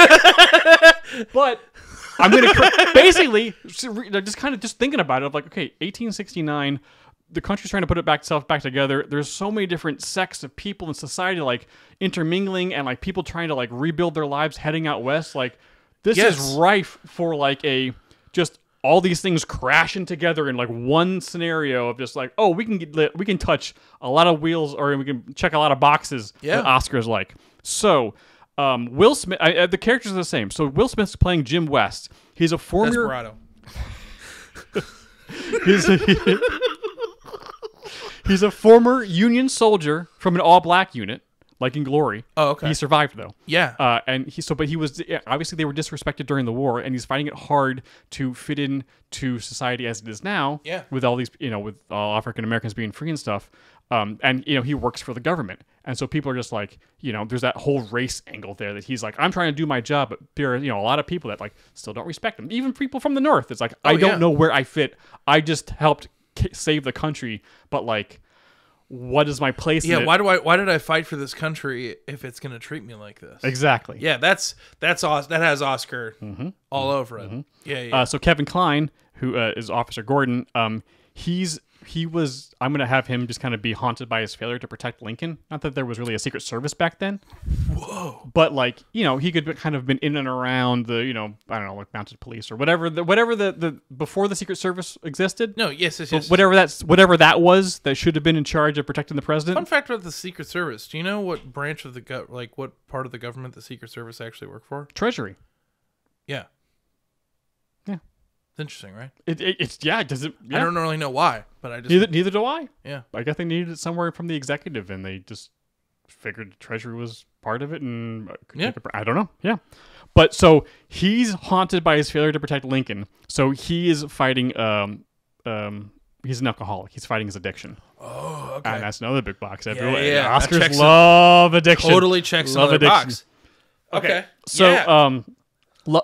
I'm gonna basically just thinking about it. Of like, okay, 1869, the country's trying to put itself back together. There's so many different sects of people in society like intermingling and like people trying to like rebuild their lives heading out west. Like this is rife for like just all these things crashing together in like one scenario of just like, oh, we can touch a lot of wheels or we can check a lot of boxes. Yeah. That Oscar's like. So Will Smith, the characters are the same. So Will Smith's playing Jim West. He's a former Desperado. he's a former Union soldier from an all-black unit. Like in Glory. Oh, okay. He survived though. Yeah. But he was obviously they were disrespected during the war, and he's finding it hard to fit in to society as it is now. Yeah. With all these, with all African Americans being free and stuff, he works for the government, and so people are just like, there's that whole race angle there that he's like, I'm trying to do my job, but there are a lot of people that like still don't respect him, even people from the North. It's like I don't know where I fit. I just helped save the country, but like. What is my place? Yeah, why did I fight for this country if it's going to treat me like this? Exactly. Yeah, that has Oscar all over it. Yeah, yeah. So Kevin Kline, who is Officer Gordon, I'm going to have him just kind of be haunted by his failure to protect Lincoln. Not that there was really a Secret Service back then. Whoa. But like, he could kind of been in and around the, I don't know, like mounted police or whatever the before the Secret Service existed. No, yes. Whatever that was that should have been in charge of protecting the president. Fun fact about the Secret Service. Do you know what branch of the what part of the government the Secret Service actually worked for? Treasury. Yeah. Yeah. It's interesting, right? I don't really know why, but I just neither do I. Yeah. I guess they needed it somewhere from the executive and they just figured the Treasury was part of it and I don't know. Yeah. But so he's haunted by his failure to protect Lincoln. So he is fighting he's an alcoholic. He's fighting his addiction. Oh, okay. And that's another big box. Yeah. Oscars love addiction. Totally checks another box. Okay. So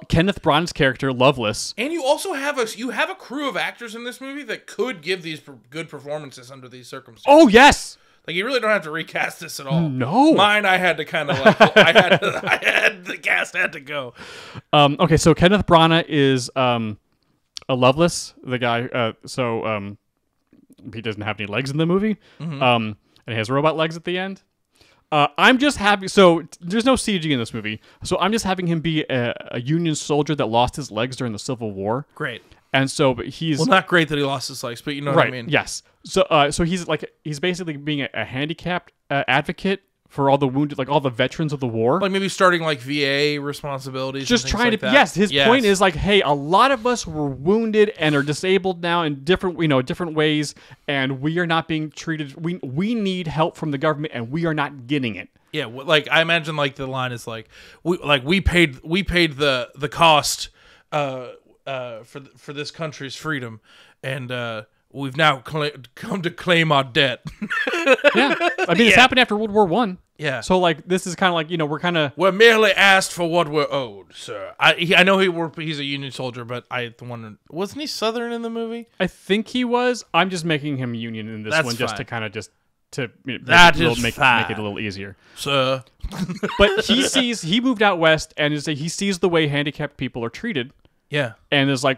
Kenneth Branagh's character, Loveless. And you also have a crew of actors in this movie that could give these good performances under these circumstances. Oh, yes. Like, you really don't have to recast this at all. No. Mine, I had to kind of like... the cast had to go. Okay, so Kenneth Branagh is a Loveless, the guy... he doesn't have any legs in the movie. And he has robot legs at the end. I'm just happy... So, there's no CG in this movie. So, I'm just having him be a Union soldier that lost his legs during the Civil War. Great. And so, but he's... Well, not great that he lost his legs, but you know what I mean. Yes. So, he's basically being a handicapped advocate for all the wounded, like all the veterans of the war. Like maybe starting like VA responsibilities. Just trying to... Yes. His point is like, hey, a lot of us were wounded and are disabled now in different ways. And we are not being treated. We need help from the government and we are not getting it. Yeah. Like I imagine like the line is like, we paid the cost, for this country's freedom, and we've now come to claim our debt. Yeah, I mean, it's happened after World War I. Yeah, so like this is kind of like we're merely asked for what we're owed, sir. I know he's a Union soldier, but I wonder, wasn't he Southern in the movie? I think he was. I'm just making him Union in this one just to kind of just to make it a little easier, sir. But he moved out west, and he sees the way handicapped people are treated. Yeah, and it's like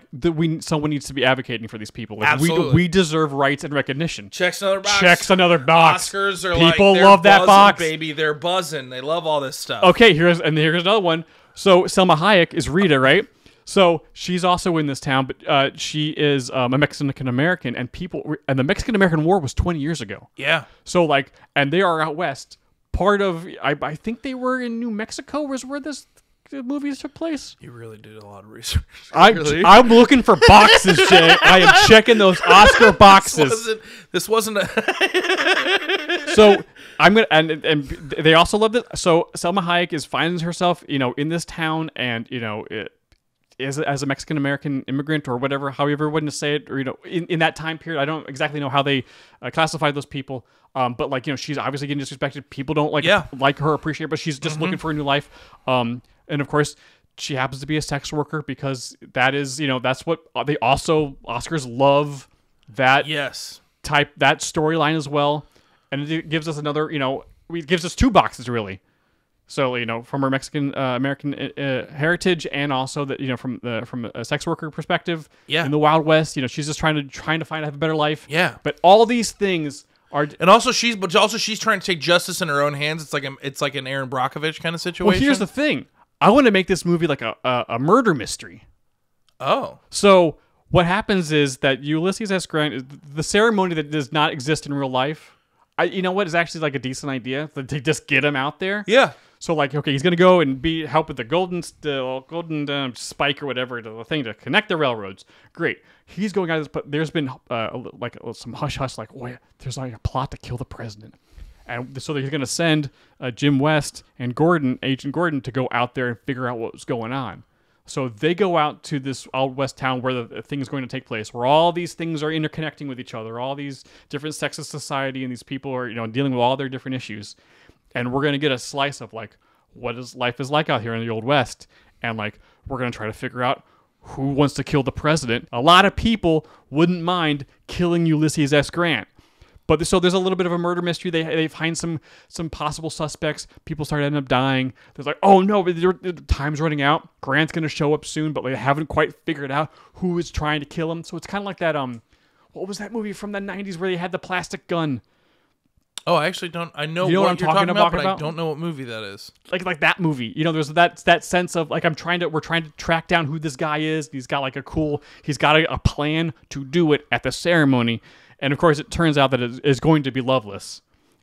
someone needs to be advocating for these people. Like, absolutely, we deserve rights and recognition. Checks another box. Checks another box. Oscars are people like, love buzzing, that box, baby. They're buzzing. They love all this stuff. Okay, here's another one. So Salma Hayek is Rita, right? So she's also in this town, but she is a Mexican American, and the Mexican American War was 20 years ago. Yeah. So like, and they are out west. Part of I think they were in New Mexico, was where this. Movies took place. You really did a lot of research. I'm looking for boxes, Jay. I am checking those Oscar boxes. This wasn't a... So I'm gonna and they also love this. So Salma Hayek finds herself, you know, in this town, and you know, as a Mexican American immigrant or whatever, however you want to say it, or you know, in that time period, I don't exactly know how they classified those people. But like, you know, she's obviously getting disrespected. People don't like her, appreciate her, but she's just looking for a new life. And of course, she happens to be a sex worker because that is, you know, that's what they also Oscars love that type, that storyline as well. And it gives us another, you know, it gives us two boxes really. So, you know, from her Mexican American heritage, and also that, you know, from a sex worker perspective, in the Wild West, you know, she's just trying to have a better life. Yeah. But all these things are, and also she's trying to take justice in her own hands. It's like an Aaron Brockovich kind of situation. Well, here's the thing. I want to make this movie like a murder mystery. Oh. So what happens is that Ulysses S. Grant, the ceremony that does not exist in real life, you know what is actually like a decent idea to just get him out there. Yeah. So like, okay, he's gonna go and help with the golden spike or whatever, the thing to connect the railroads. Great. He's going out of this, but there's been like some hush hush, like, oh yeah, there's like a plot to kill the president, and so he's gonna send Jim West and Gordon, Agent Gordon, to go out there and figure out what's going on. So they go out to this Wild West town where the thing is going to take place, where all these things are interconnecting with each other, all these different sects of society, and these people are, you know, dealing with all their different issues. And we're going to get a slice of, like, what life is like out here in the Old West. And, like, we're going to try to figure out who wants to kill the president. A lot of people wouldn't mind killing Ulysses S. Grant. But so there's a little bit of a murder mystery. They find some possible suspects. People start ending up dying. There's like, oh no, time's running out. Grant's going to show up soon, but they haven't quite figured out who is trying to kill him. So it's kind of like that, what was that movie from the 90s where they had the plastic gun? Oh, I actually don't. I know, you know what you're talking about, but I don't know what movie that is. Like that movie. You know, there's that sense of like we're trying to track down who this guy is. He's got like a plan to do it at the ceremony, and of course it turns out that it is going to be Loveless.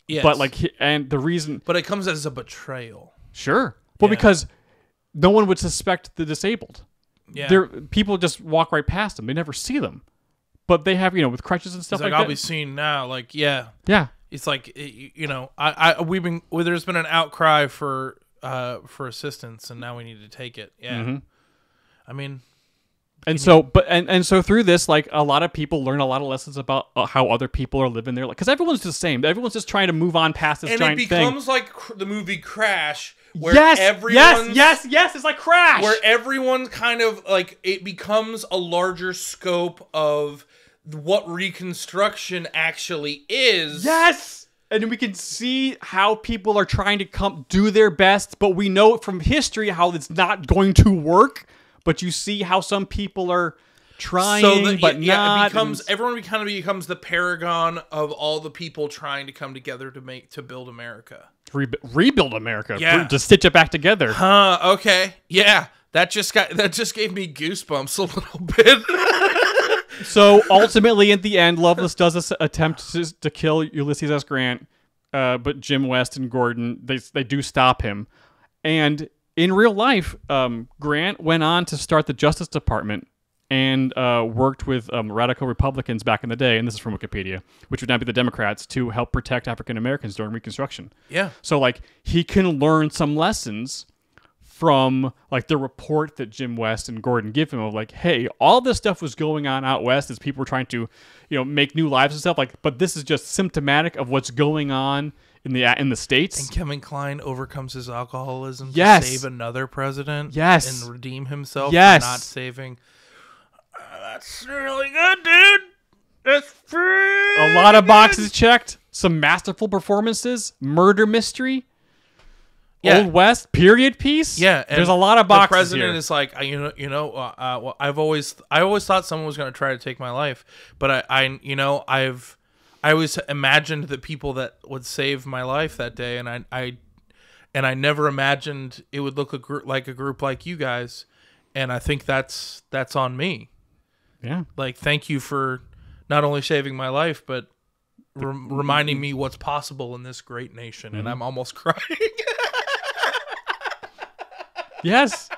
Yes. But like, but it comes as a betrayal. Sure. Well, because no one would suspect the disabled. Yeah. People just walk right past them. They never see them, but they have, you know, with crutches and stuff like that. I'll be seen now. Like yeah. It's like, you know, there's been an outcry for assistance, and now we need to take it. Yeah, I mean, so through this, like, a lot of people learn a lot of lessons about how other people are living their life, because everyone's the same. Everyone's just trying to move on past this giant thing. And it becomes like the movie Crash, where yes, it's like Crash, where everyone kind of like, it becomes a larger scope of what reconstruction actually is. Yes. And we can see how people are trying to do their best, but we know from history how it's not going to work, but you see how some people are trying, but not. Everyone kind of becomes the paragon of all the people trying to come together to build America. Rebuild America. Yeah. To stitch it back together. Huh, okay. Yeah. That just gave me goosebumps a little bit. So ultimately, at the end, Loveless does this attempt to kill Ulysses S. Grant, but Jim West and Gordon, they do stop him. And in real life, Grant went on to start the Justice Department and worked with radical Republicans back in the day, and this is from Wikipedia, which would now be the Democrats, to help protect African Americans during Reconstruction. Yeah. So like, he can learn some lessons from like the report that Jim West and Gordon give him of like, hey, all this stuff was going on out west as people were trying to, you know, make new lives and stuff, like, but this is just symptomatic of what's going on in the States. And Kevin Kline overcomes his alcoholism to save another president. Yes. And redeem himself for not saving. That's really good, dude. That's free. A lot of boxes checked. Some masterful performances. Murder mystery. Yeah. Old West period piece. Yeah, there's a lot of boxes. The president is like, I always thought someone was going to try to take my life, but I always imagined the people that would save my life that day, and I never imagined it would look like a group like you guys, and I think that's on me. Yeah, like, thank you for not only saving my life, but reminding me what's possible in this great nation, and I'm almost crying. Yes,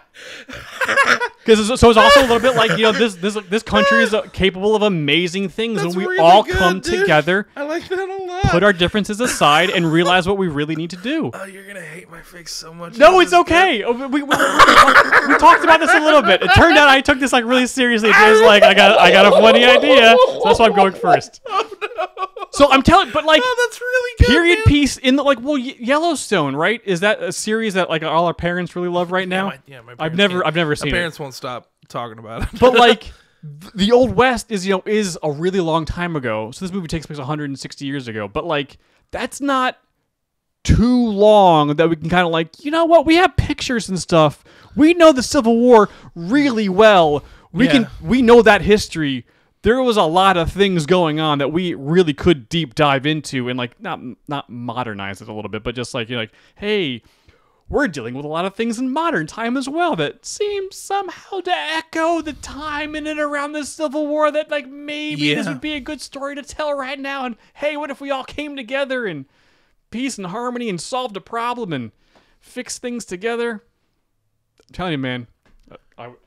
So it's also a little bit like, you know, this country is capable of amazing things. That's when we really all come together. I like that a lot. Put our differences aside and realize what we really need to do. Oh, you're gonna hate my fix so much. No, it's okay. We talked about this a little bit. It turned out I took this like really seriously. It was like I got a funny idea. So that's why I'm going first. Oh, no. So I'm telling, but like, oh, that's really good, period piece in the, like, well, Yellowstone, right? Is that a series that like all our parents really love right now? Yeah, my parents I've never seen it. My parents won't stop talking about it. But like, the Old West is, you know, is a really long time ago. So this movie takes place 160 years ago. But like, that's not too long that we can kind of like, you know what? We have pictures and stuff. We know the Civil War really well. We know that history. There was a lot of things going on that we really could deep dive into and like not modernize it a little bit, but just like, you're like, hey, we're dealing with a lot of things in modern time as well that seems somehow to echo the time in and around the Civil War that like maybe this would be a good story to tell right now. And hey, what if we all came together in peace and harmony and solved a problem and fixed things together? I'm telling you, man, I like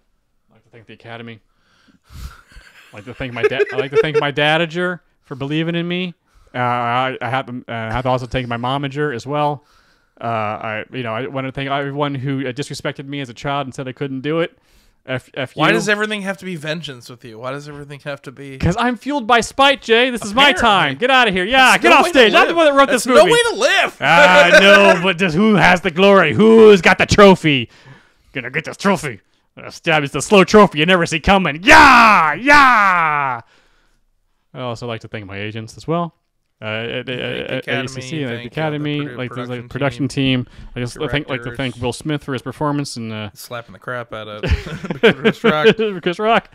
to thank the Academy. I like to thank my dad. I like to thank my dadager for believing in me. I have to also thank my momager as well. I want to thank everyone who disrespected me as a child and said I couldn't do it. F you. Why does everything have to be vengeance with you? Why does everything have to be? Because I'm fueled by spite, Jay. This Apparently. Is my time. Get out of here. Yeah, that's get no off stage. I'm the one that wrote that's this movie. No way to live. I know, but just who has the glory? Who's got the trophy? Gonna get this trophy. Stab is the slow trophy you never see coming. Yeah! Yeah! I also like to thank my agents as well. ACC, the Academy, the production team. I just like to thank Will Smith for his performance and slapping the crap out of Chris Rock. Chris Rock.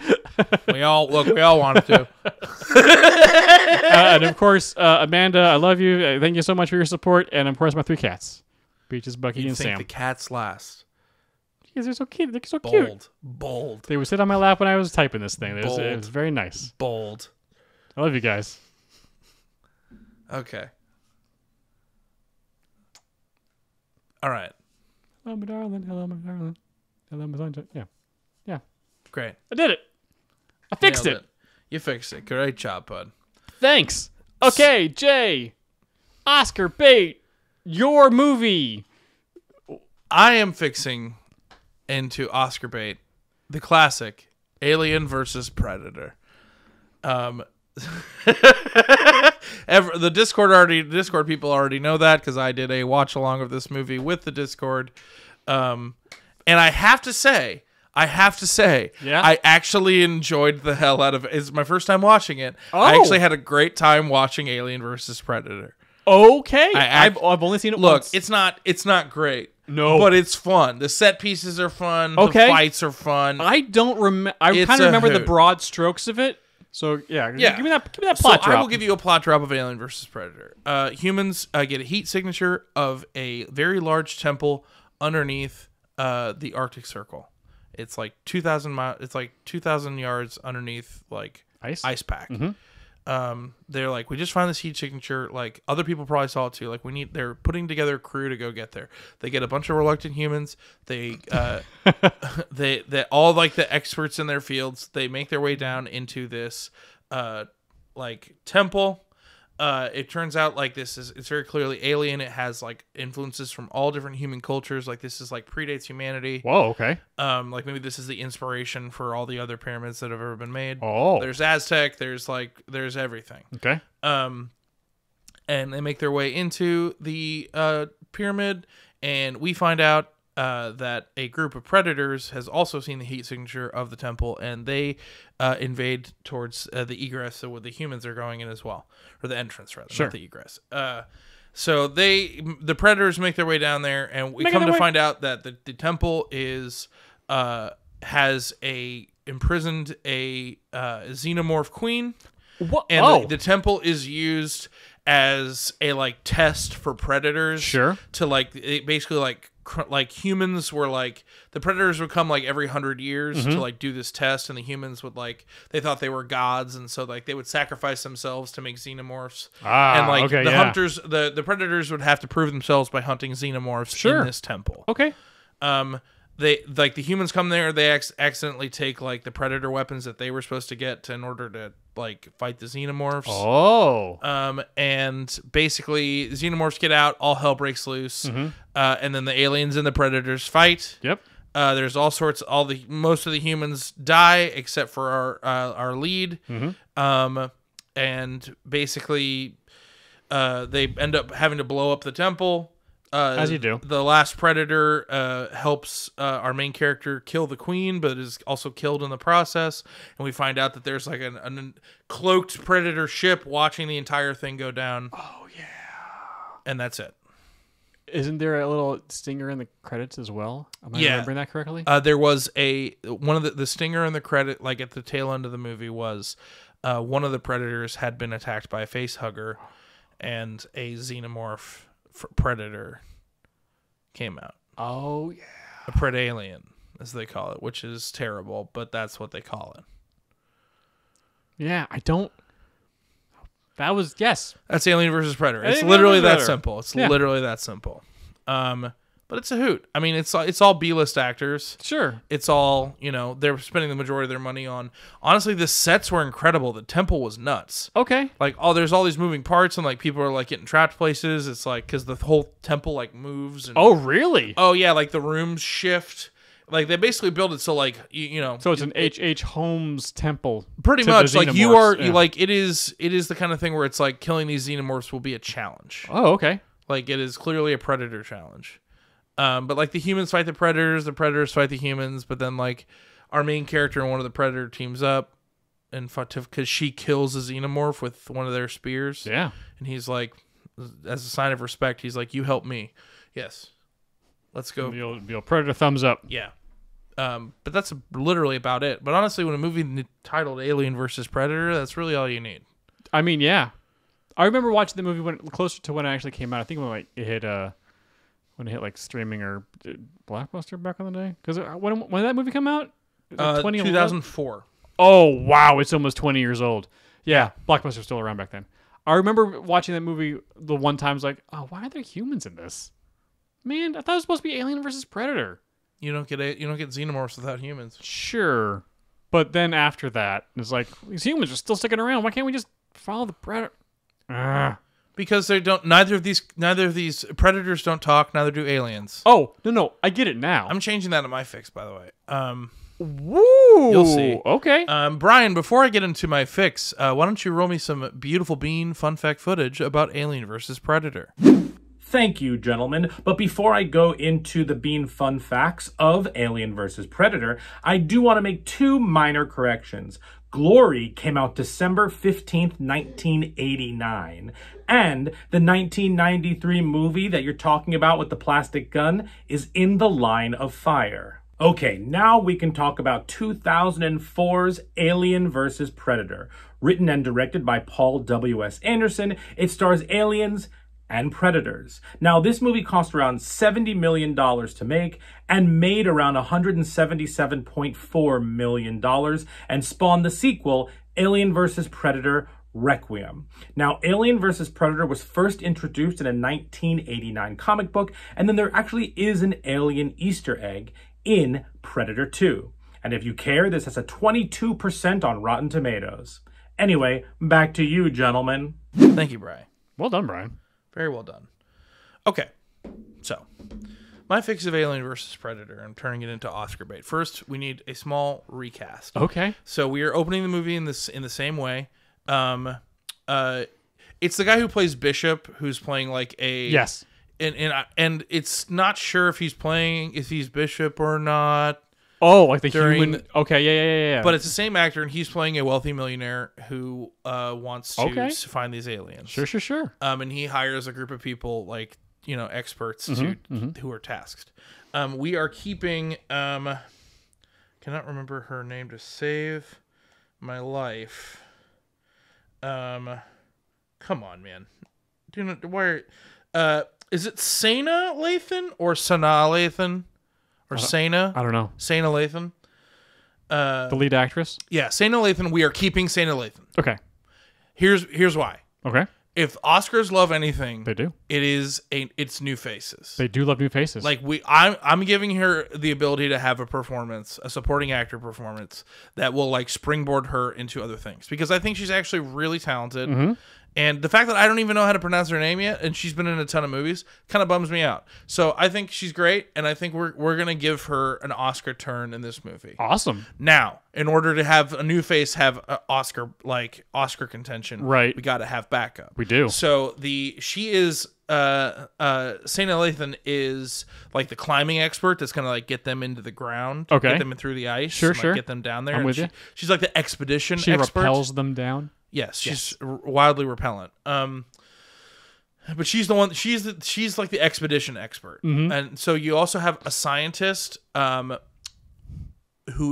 we all wanted to. And of course, Amanda, I love you. Thank you so much for your support. And of course, my three cats, Peaches, Bucky, and Sam. The cats last. Because they're so cute. They're so cute. Bold. They would sit on my lap when I was typing this thing. It was very nice. Bold. I love you guys. Okay. All right. Hello, my darling. Hello, my darling. Hello, my sunshine. Yeah. Yeah. Great. I did it. I fixed it. You fixed it. Great job, bud. Thanks. Okay, Jay. Oscar bait. Your movie. I am fixing... into Oscar bait, the classic Alien versus Predator. The Discord people already know that because I did a watch along of this movie with the Discord, and I have to say, yeah. I actually enjoyed the hell out of it. It's my first time watching it. Oh. I actually had a great time watching Alien versus Predator. Okay, I've only seen it once. Look, it's not great. No, but it's fun. The set pieces are fun. Okay. The fights are fun. I don't remember. I kind of remember the broad strokes of it. So yeah. Give me that plot drop. I will give you a plot drop of Alien versus Predator. Humans get a heat signature of a very large temple underneath the Arctic Circle. It's like 2,000 miles. It's like 2,000 yards underneath, like ice pack. Mm-hmm. They're like, we just found this heat signature. Like, other people probably saw it too. Like, they're putting together a crew to go get there. They get a bunch of reluctant humans. They, they all like the experts in their fields. They make their way down into this, like temple. It turns out like it's very clearly alien. It has like influences from all different human cultures. Like this is like predates humanity. Whoa. Okay. Like maybe this is the inspiration for all the other pyramids that have ever been made. Oh, there's Aztec. There's everything. Okay. And they make their way into the, pyramid, and we find out, that a group of predators has also seen the heat signature of the temple, and they invade towards the egress, so where the humans are going in as well, or the entrance rather, sure. Not the egress. So the predators make their way down there, and we come to find out that the temple is has imprisoned a xenomorph queen. What? And the temple is used as a like test for predators, sure, to like basically like humans were like the predators would come like every 100 years, mm-hmm, to like do this test, and the humans would like they thought they were gods, and so like they would sacrifice themselves to make xenomorphs. And like hunters, the predators would have to prove themselves by hunting xenomorphs, sure, in this temple. Okay. they like the humans come there. They accidentally take like the predator weapons that they were supposed to get in order to like fight the xenomorphs. Oh, and basically xenomorphs get out. All hell breaks loose, and then the aliens and the predators fight. Yep. There's all sorts. Most of the humans die except for our lead. And basically, they end up having to blow up the temple. As you do. The last predator helps our main character kill the queen, but is also killed in the process. And we find out that there's like an cloaked predator ship watching the entire thing go down. Oh, yeah. And that's it. Isn't there a little stinger in the credits as well? Am I remembering that correctly? There was the stinger in the credit, like at the tail end of the movie, was one of the predators had been attacked by a facehugger, and a xenomorph predator came out. Oh yeah, a pred-alien, as they call it, which is terrible, but that's what they call it. Yeah, I don't. That was That's Alien versus Predator. It's literally that simple. It's literally that simple. But it's a hoot. I mean, it's all B-list actors. Sure. It's all, you know, they're spending the majority of their money on. Honestly, the sets were incredible. The temple was nuts. Okay. Like, oh, there's all these moving parts, and like people are like getting trapped places. It's like because the whole temple like moves. And, oh really? Oh yeah, like the rooms shift. Like they basically build it so like you know. So it's an H.H. Holmes temple. Pretty much, like you are like it is the kind of thing where it's like killing these xenomorphs will be a challenge. Oh okay. Like it is clearly a predator challenge. But like the humans fight the predators fight the humans, but then like our main character and one of the predator teams up and fought because she kills a xenomorph with one of their spears. Yeah. And he's like, as a sign of respect, he's like, "You help me." Yes. Let's go. You'll predator thumbs up. Yeah. But that's literally about it. But honestly, when a movie titled Alien versus Predator, that's really all you need. I mean, yeah. I remember watching the movie when closer to when it actually came out. I think when like, it hit. When it hit like streaming or Blockbuster back in the day, because when did that movie come out? Like 2004. Oh wow, it's almost 20 years old. Yeah, Blockbuster was still around back then. I remember watching that movie the one time. I was like, oh, why are there humans in this? Man, I thought it was supposed to be Alien versus Predator. You don't get xenomorphs without humans. Sure, but then after that, it's like these humans are still sticking around. Why can't we just follow the predator? Ugh. Because they don't. Neither of these predators don't talk. Neither do aliens. Oh no! I get it now. I'm changing that in my fix, by the way. Woo! You'll see. Okay. Brian, before I get into my fix, why don't you roll me some beautiful bean fun fact footage about Alien versus Predator? Thank you, gentlemen. But before I go into the bean fun facts of Alien versus Predator, I do want to make two minor corrections. Glory came out December 15th, 1989. And the 1993 movie that you're talking about with the plastic gun is In the Line of Fire. Okay, now we can talk about 2004's Alien vs. Predator. Written and directed by Paul W.S. Anderson, it stars aliens and predators. Now, this movie cost around $70 million to make and made around $177.4 million and spawned the sequel, Alien vs. Predator Requiem. Now, Alien vs. Predator was first introduced in a 1989 comic book, and then there actually is an alien Easter egg in Predator 2. And if you care, this has a 22% on Rotten Tomatoes. Anyway, back to you, gentlemen. Thank you, Brian. Well done, Brian. Very well done. Okay, so my fix of Alien versus Predator, I'm turning it into Oscar bait. First, we need a small recast. Okay. So we are opening the movie in the same way. It's the guy who plays Bishop who's playing like a and it's not sure if he's playing if he's Bishop or not. Oh, like the human. Okay, yeah. But it's the same actor, and he's playing a wealthy millionaire who wants to find these aliens. Sure. And he hires a group of people, like experts who are tasked. We are keeping. Cannot remember her name to save my life. Come on, man. Do not why. Is it Sanaa Lathan or Sanaa Lathan? Or Sanaa? I don't know. Sanaa Lathan. The lead actress? Yeah, Sanaa Lathan. We are keeping Sanaa Lathan. Okay. Here's why. Okay. If Oscars love anything, they do. It is it's new faces. They do love new faces. Like I'm giving her the ability to have a performance, a supporting actor performance that will like springboard her into other things, because I think she's actually really talented. Mm-hmm. And the fact that I don't even know how to pronounce her name yet, and she's been in a ton of movies, kind of bums me out. So I think she's great, and I think we're gonna give her an Oscar turn in this movie. Awesome. Now, in order to have a new face have Oscar contention, right? We got to have backup. We do. So Sanaa Lathan is like the climbing expert that's gonna like get them into the ground, okay, get them in through the ice, sure, and, like, sure, get them down there. I'm with you. She's like the expedition expert. She rappels them down. Yes, she's wildly repellent. But she's the one. She's like the expedition expert, mm-hmm, and so you also have a scientist, who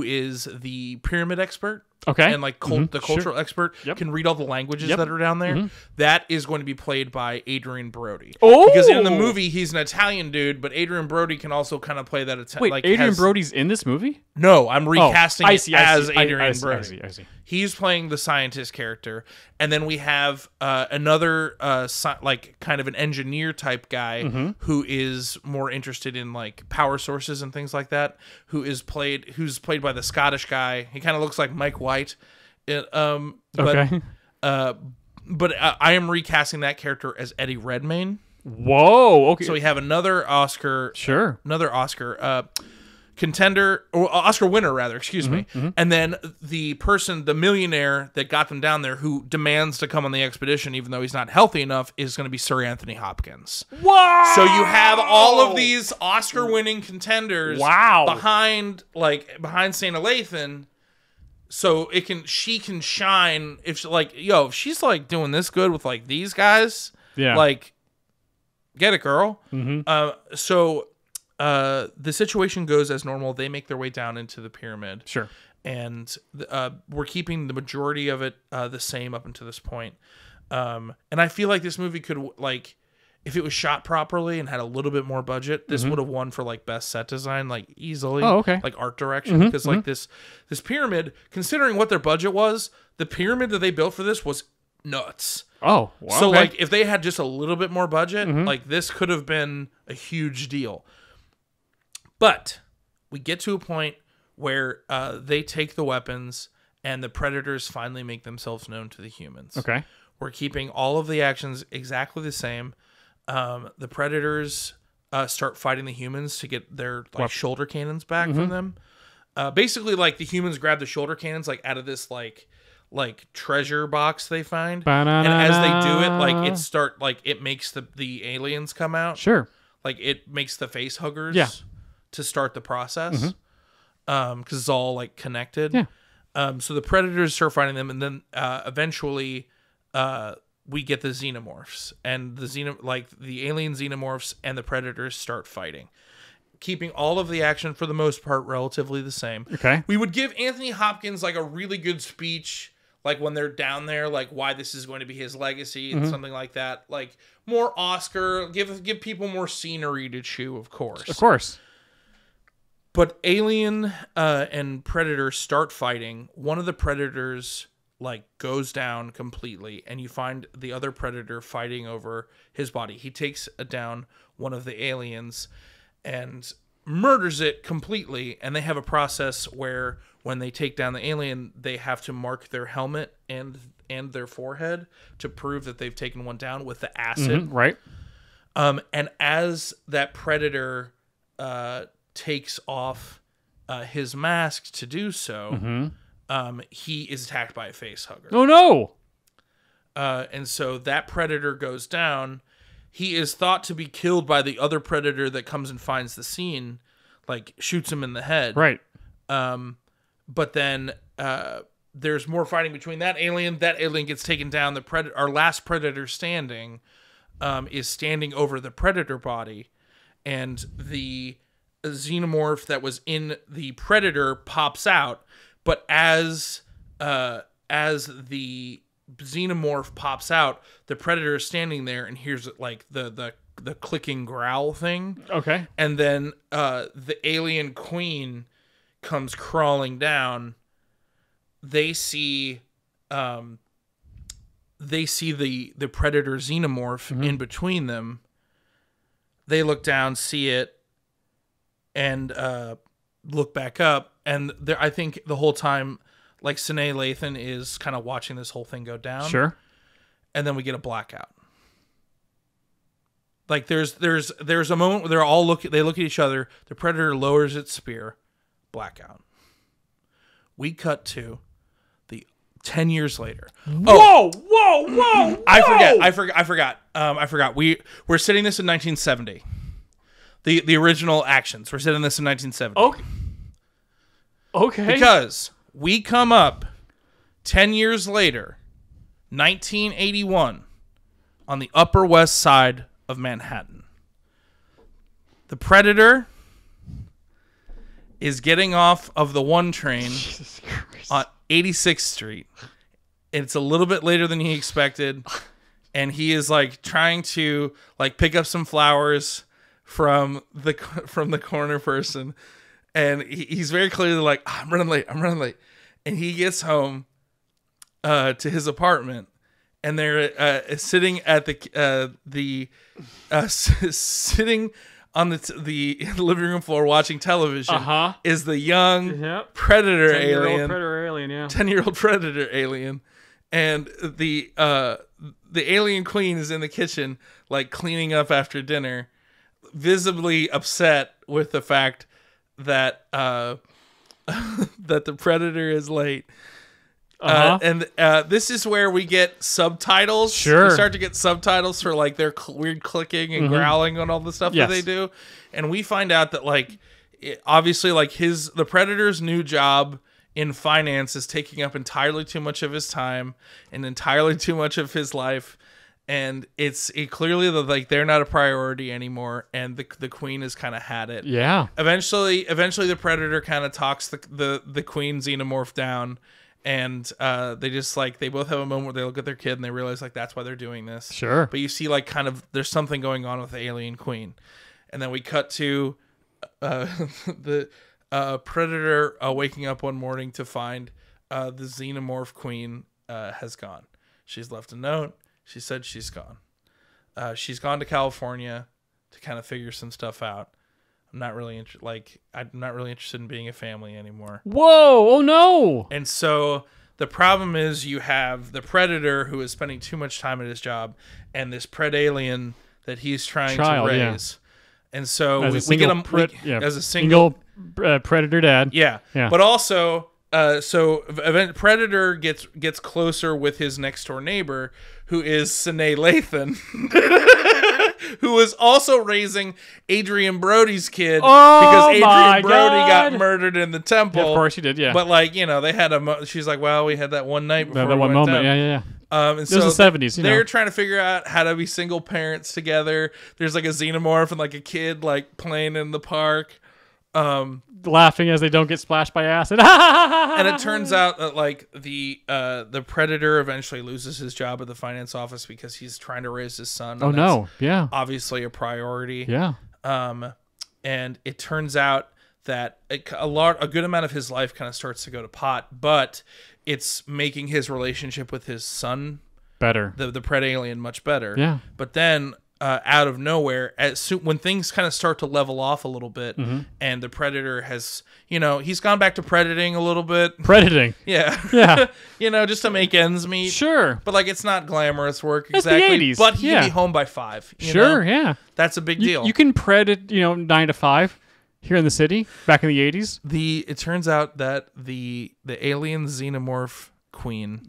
is the pyramid expert. Okay, and like the cultural expert, yep, can read all the languages, yep, that are down there. Mm-hmm. That is going to be played by Adrian Brody. Oh, because in the movie he's an Italian dude, but Adrian Brody can also kind of play that. Wait, like Adrian Brody's in this movie? No, I'm recasting Adrian Brody. I see. He's playing the scientist character, and then we have another like kind of an engineer type guy, mm-hmm, who is more interested in like power sources and things like that. Who's played by the Scottish guy. He kind of looks like Mike White, but I am recasting that character as Eddie Redmayne. Whoa, okay. So we have another Oscar, sure, another Oscar contender, or Oscar winner rather, excuse me, mm-hmm, and then the person, the millionaire that got them down there, who demands to come on the expedition even though he's not healthy enough, is going to be Sir Anthony Hopkins. Wow! So you have all of these Oscar-winning contenders, wow, behind Sanaa Lathan. So she can shine if she's like doing this good with like these guys, yeah, like get it, girl. Mm-hmm. So the situation goes as normal. They make their way down into the pyramid, sure, and we're keeping the majority of it the same up until this point. And I feel like this movie could, like, if it was shot properly and had a little bit more budget, this, mm-hmm, would have won for like best set design, like easily. Oh, okay. Like art direction, because, mm-hmm, like this pyramid, considering what their budget was, the pyramid that they built for this was nuts. Oh, wow. So, okay, like if they had just a little bit more budget, mm-hmm, like this could have been a huge deal. But we get to a point where they take the weapons and the predators finally make themselves known to the humans. Okay. We're keeping all of the actions exactly the same. The predators start fighting the humans to get their shoulder cannons back, mm-hmm, from them. Basically, like the humans grab the shoulder cannons like out of this like treasure box they find, ba-na-na-na, and as they do it, like it makes the aliens come out. Sure, like it makes the face huggers, yeah, to start the process, mm-hmm, because it's all like connected. Yeah. So the predators start fighting them, and then eventually, we get the xenomorphs, and the alien xenomorphs and the predators start fighting, keeping all of the action for the most part relatively the same. Okay. We would give Anthony Hopkins like a really good speech, like when they're down there, like why this is going to be his legacy and, mm-hmm, something like that. Like more Oscar, give people more scenery to chew, of course. Of course. But alien and predator start fighting. One of the predators like goes down completely, and you find the other predator fighting over his body. He takes down one of the aliens and murders it completely, and they have a process where when they take down the alien, they have to mark their helmet and their forehead to prove that they've taken one down with the acid. Mm-hmm, right. And as that predator takes off his mask to do so, mm-hmm, he is attacked by a face hugger. Oh, no. And so that predator goes down. He is thought to be killed by the other predator that comes and finds the scene, like shoots him in the head. Right. But then there's more fighting between that alien. That alien gets taken down. Our last predator standing is standing over the predator body, and the xenomorph that was in the predator pops out. But as the xenomorph pops out, the predator is standing there and hears like the clicking growl thing. Okay. And then the alien queen comes crawling down. They see they see the Predator xenomorph in between them. They look down, see it, and look back up. And I think the whole time, like, Sanaa Lathan is kind of watching this whole thing go down. Sure. And then we get a blackout. Like, there's a moment where they're all look at each other. The Predator lowers its spear. Blackout. We cut to 10 years later. Whoa, whoa, whoa, whoa. I forgot. I forgot. We're sitting this in 1970. The original actions. We're sitting this in 1970. Okay. Because we come up 10 years later, 1981, on the Upper West Side of Manhattan. The Predator is getting off of the 1 train on 86th Street. It's a little bit later than he expected, and he is like trying to like pick up some flowers from the corner person, and he's very clearly like, I'm running late, and he gets home to his apartment, and they're sitting at the sitting on the living room floor watching television is the young Predator alien, 10-year-old Predator alien, and the alien queen is in the kitchen like cleaning up after dinner, visibly upset with the fact that that the Predator is late. And this is where we get subtitles. Sure. We start to get subtitles for like their weird clicking and growling on all the stuff that they do. And we find out that like, obviously like the Predator's new job in finance is taking up entirely too much of his time and entirely too much of his life. And it clearly like they're not a priority anymore, and the queen has kind of had it. Yeah. Eventually the Predator kind of talks the queen xenomorph down. And they both have a moment where they look at their kid and they realize like that's why they're doing this. Sure. But you see like kind of there's something going on with the alien queen, and then we cut to the Predator waking up one morning to find the xenomorph queen has gone. She's left a note. She said she's gone. She's gone to California to kind of figure some stuff out. I'm not really interested in being a family anymore. Whoa! Oh no! And so the problem is you have the Predator who is spending too much time at his job, and this pred alien that he's trying to raise. Yeah. And so we get him as a single Predator dad. Yeah. But also, Predator gets closer with his next door neighbor, who is Sanaa Lathan. Who is also raising Adrian Brody's kid because Adrian Brody got murdered in the temple. Yeah, of course he did, yeah. But like, you know, they had she's like, well, we had that one night before that one moment, down. Yeah. And it was the 70s, they're trying to figure out how to be single parents together. There's like a xenomorph and like a kid like playing in the park. Laughing as they don't get splashed by acid. And it turns out that like the Predator eventually loses his job at the finance office because he's trying to raise his son. Oh no. Yeah. Obviously a priority. Yeah. And it turns out that a good amount of his life kind of starts to go to pot, but it's making his relationship with his son better. The pred alien much better. Yeah. But then out of nowhere, when things kind of start to level off a little bit, and the Predator has, you know, he's gone back to predating a little bit. Predating? Yeah. Yeah. You know, just to make ends meet. Sure. But, like, it's not glamorous work exactly. It's the 80s. But he can be home by 5. You know? That's a big deal. You can predate, you know, 9 to 5 here in the city back in the 80s. It turns out that the alien xenomorph queen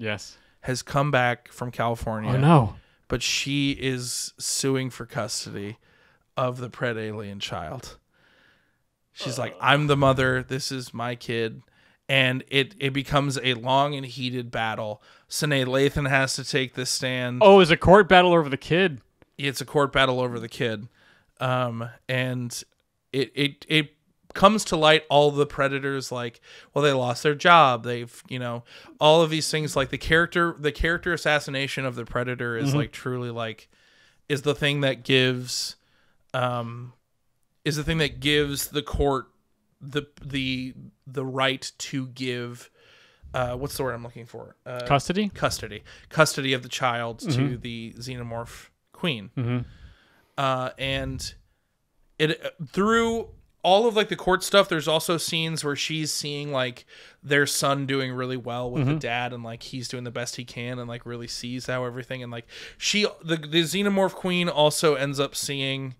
has come back from California. Oh, no. But she is suing for custody of the pred alien child. She's like, I'm the mother. This is my kid. And it becomes a long and heated battle. Sanaa Lathan has to take the stand. Oh, it's a court battle over the kid. It's a court battle over the kid. And it comes to light all the Predators, like, well, they lost their job, they've, you know, all of these things, like the character assassination of the Predator is like truly like is the thing that gives the court the right to give what's the word I'm looking for? Custody? Custody of the child to the xenomorph queen. And it through all of like the court stuff, there's also scenes where she's seeing like their son doing really well with the dad, and like he's doing the best he can, and like really sees how everything, and like she, the xenomorph queen also ends up seeing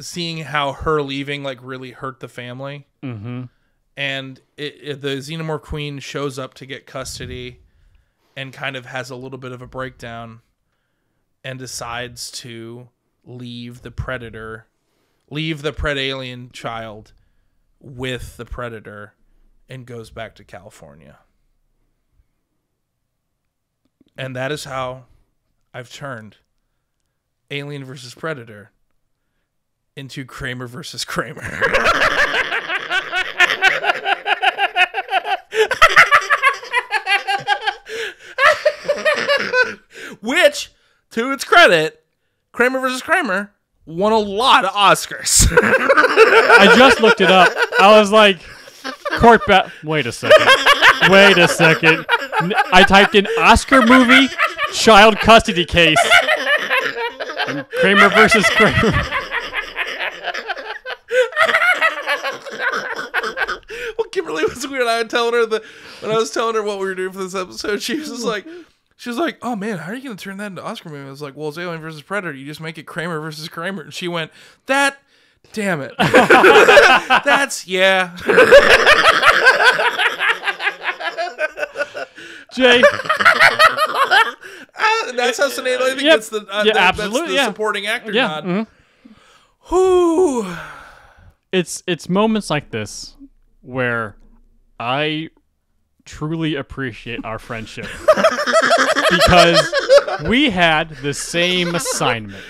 seeing how her leaving like really hurt the family. And the xenomorph queen shows up to get custody and kind of has a little bit of a breakdown and decides to leave the predator, leave the pred alien child with the predator, and goes back to California. And that is how I've turned Alien versus Predator into Kramer versus Kramer. Which, to its credit, Kramer versus Kramer won a lot of Oscars. I just looked it up. I was like, court battle. Wait a second. Wait a second. I typed in Oscar movie child custody case. And Kramer versus Kramer. Well, Kimberly was weird. I would tell her that when I was telling her what we were doing for this episode, she was just like, she was like, "Oh man, how are you going to turn that into Oscar movie?" I was like, "Well, it's Alien versus Predator. You just make it Kramer versus Kramer." And she went, "That, damn it, that's yeah." Jay, that's how Sanaa Lathan gets the absolutely that's the supporting actor nod. Whoo! It's moments like this where I truly appreciate our friendship. Because we had the same assignment.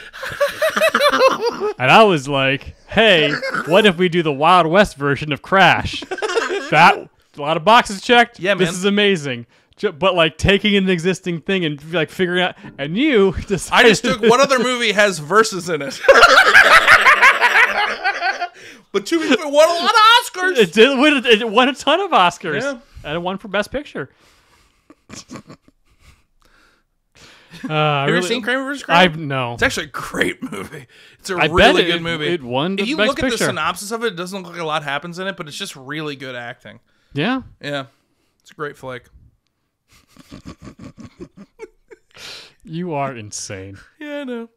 And I was like, hey, what if we do the Wild West version of Crash? That, a lot of boxes checked. Yeah, man. This is amazing. But like taking an existing thing and like figuring out, and you decided. I just took what other movie has verses in it. But to be fair, it won a lot of Oscars. It won a ton of Oscars. Yeah. And it won for Best Picture. Have you ever seen Kramer vs. Kramer? No. It's actually a great movie. It's a really good movie. It won the Best Picture. If you look at the synopsis of it, it doesn't look like a lot happens in it, but it's just really good acting. Yeah. Yeah. It's a great flick. You are insane. Yeah, I know.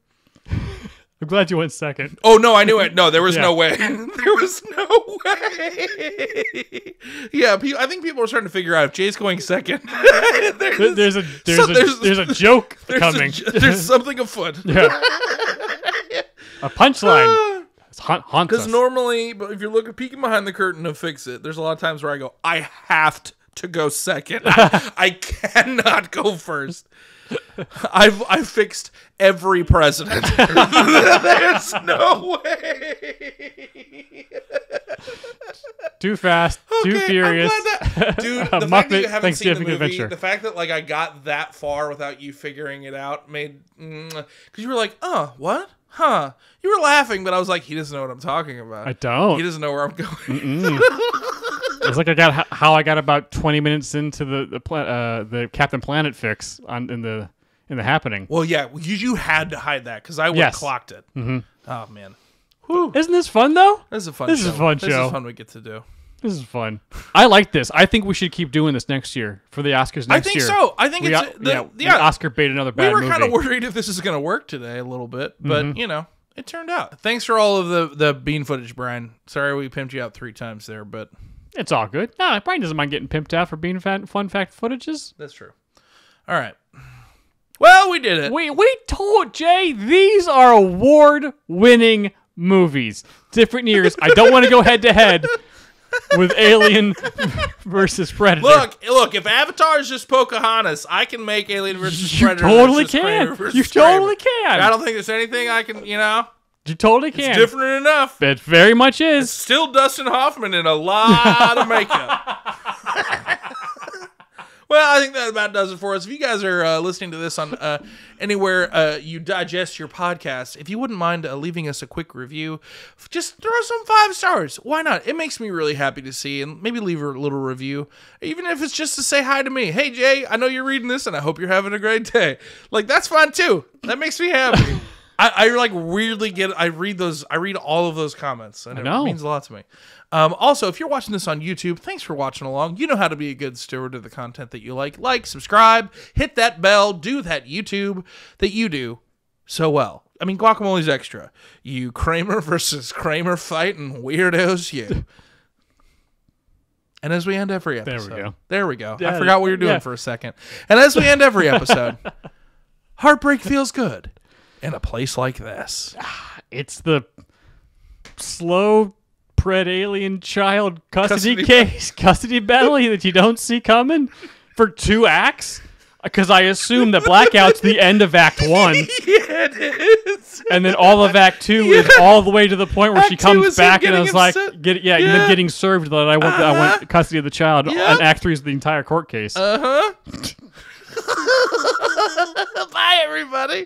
I'm glad you went second. Oh, no, I knew it. No, there was no way. There was no way. Yeah, I think people are starting to figure out if Jay's going second. there's a joke coming. There's something afoot. Yeah. A punchline haunts us. Because normally, but if you look at peeking behind the curtain to Fix It, there's a lot of times where I go, I have to go second. I cannot go first. I've fixed every president. There's no way. Too fast, too furious. Dude, the fact that you haven't seen the movie, the fact that like I got that far without you figuring it out made because you were like, oh, what? Huh? You were laughing, but I was like, he doesn't know what I'm talking about. I don't. He doesn't know where I'm going. It's like I got how I got about 20 minutes into the Captain Planet fix in the Happening. Well, yeah, you had to hide that because I would have clocked it. Oh man, whew. Isn't this fun though? This is a fun. This show. Is a fun show. This is fun. We get to do. This is fun. I like this. I think we should keep doing this next year for the Oscars. Next year. I think we Oscar bait another bad movie. We were kind of worried if this is going to work today a little bit, but you know. It turned out. Thanks for all of the bean footage, Brian. Sorry we pimped you out 3 times there, but it's all good. No, Brian doesn't mind getting pimped out for bean fun fact footages. That's true. All right. Well, we did it. We told Jay these are award-winning movies. Different years. I don't want to go head-to-head with Alien versus Predator. Look, if Avatar is just Pocahontas, I can make Alien versus Predator. You totally can. You totally can. I don't think there's anything I can, you know. You totally can. It's different enough. It very much is. It's still Dustin Hoffman in a lot of makeup. Well, I think that about does it for us. If you guys are listening to this on anywhere you digest your podcast, if you wouldn't mind leaving us a quick review, just throw some 5 stars. Why not? It makes me really happy to see, and maybe leave a little review, even if it's just to say hi to me. Hey, Jay, I know you're reading this, and I hope you're having a great day. Like, that's fine, too. That makes me happy. I like weirdly get, I read all of those comments, and it means a lot to me. Also, if you're watching this on YouTube, thanks for watching along. You know how to be a good steward of the content that you like. Like, subscribe, hit that bell, do that YouTube that you do so well. I mean, guacamole's extra. You Kramer versus Kramer fighting weirdos, you. And as we end every episode. There we go. There we go. Yeah, I forgot what you were doing for a second. And as we end every episode, heartbreak feels good. In a place like this. It's the slow pred alien child custody case, custody battle that you don't see coming for 2 acts. Because I assume that Blackout's the end of Act 1. Yeah, it is. And then all of Act 2 is all the way to the point where she comes back and is like, and then getting served that I want custody of the child. Yep. And Act 3 is the entire court case. Bye, everybody.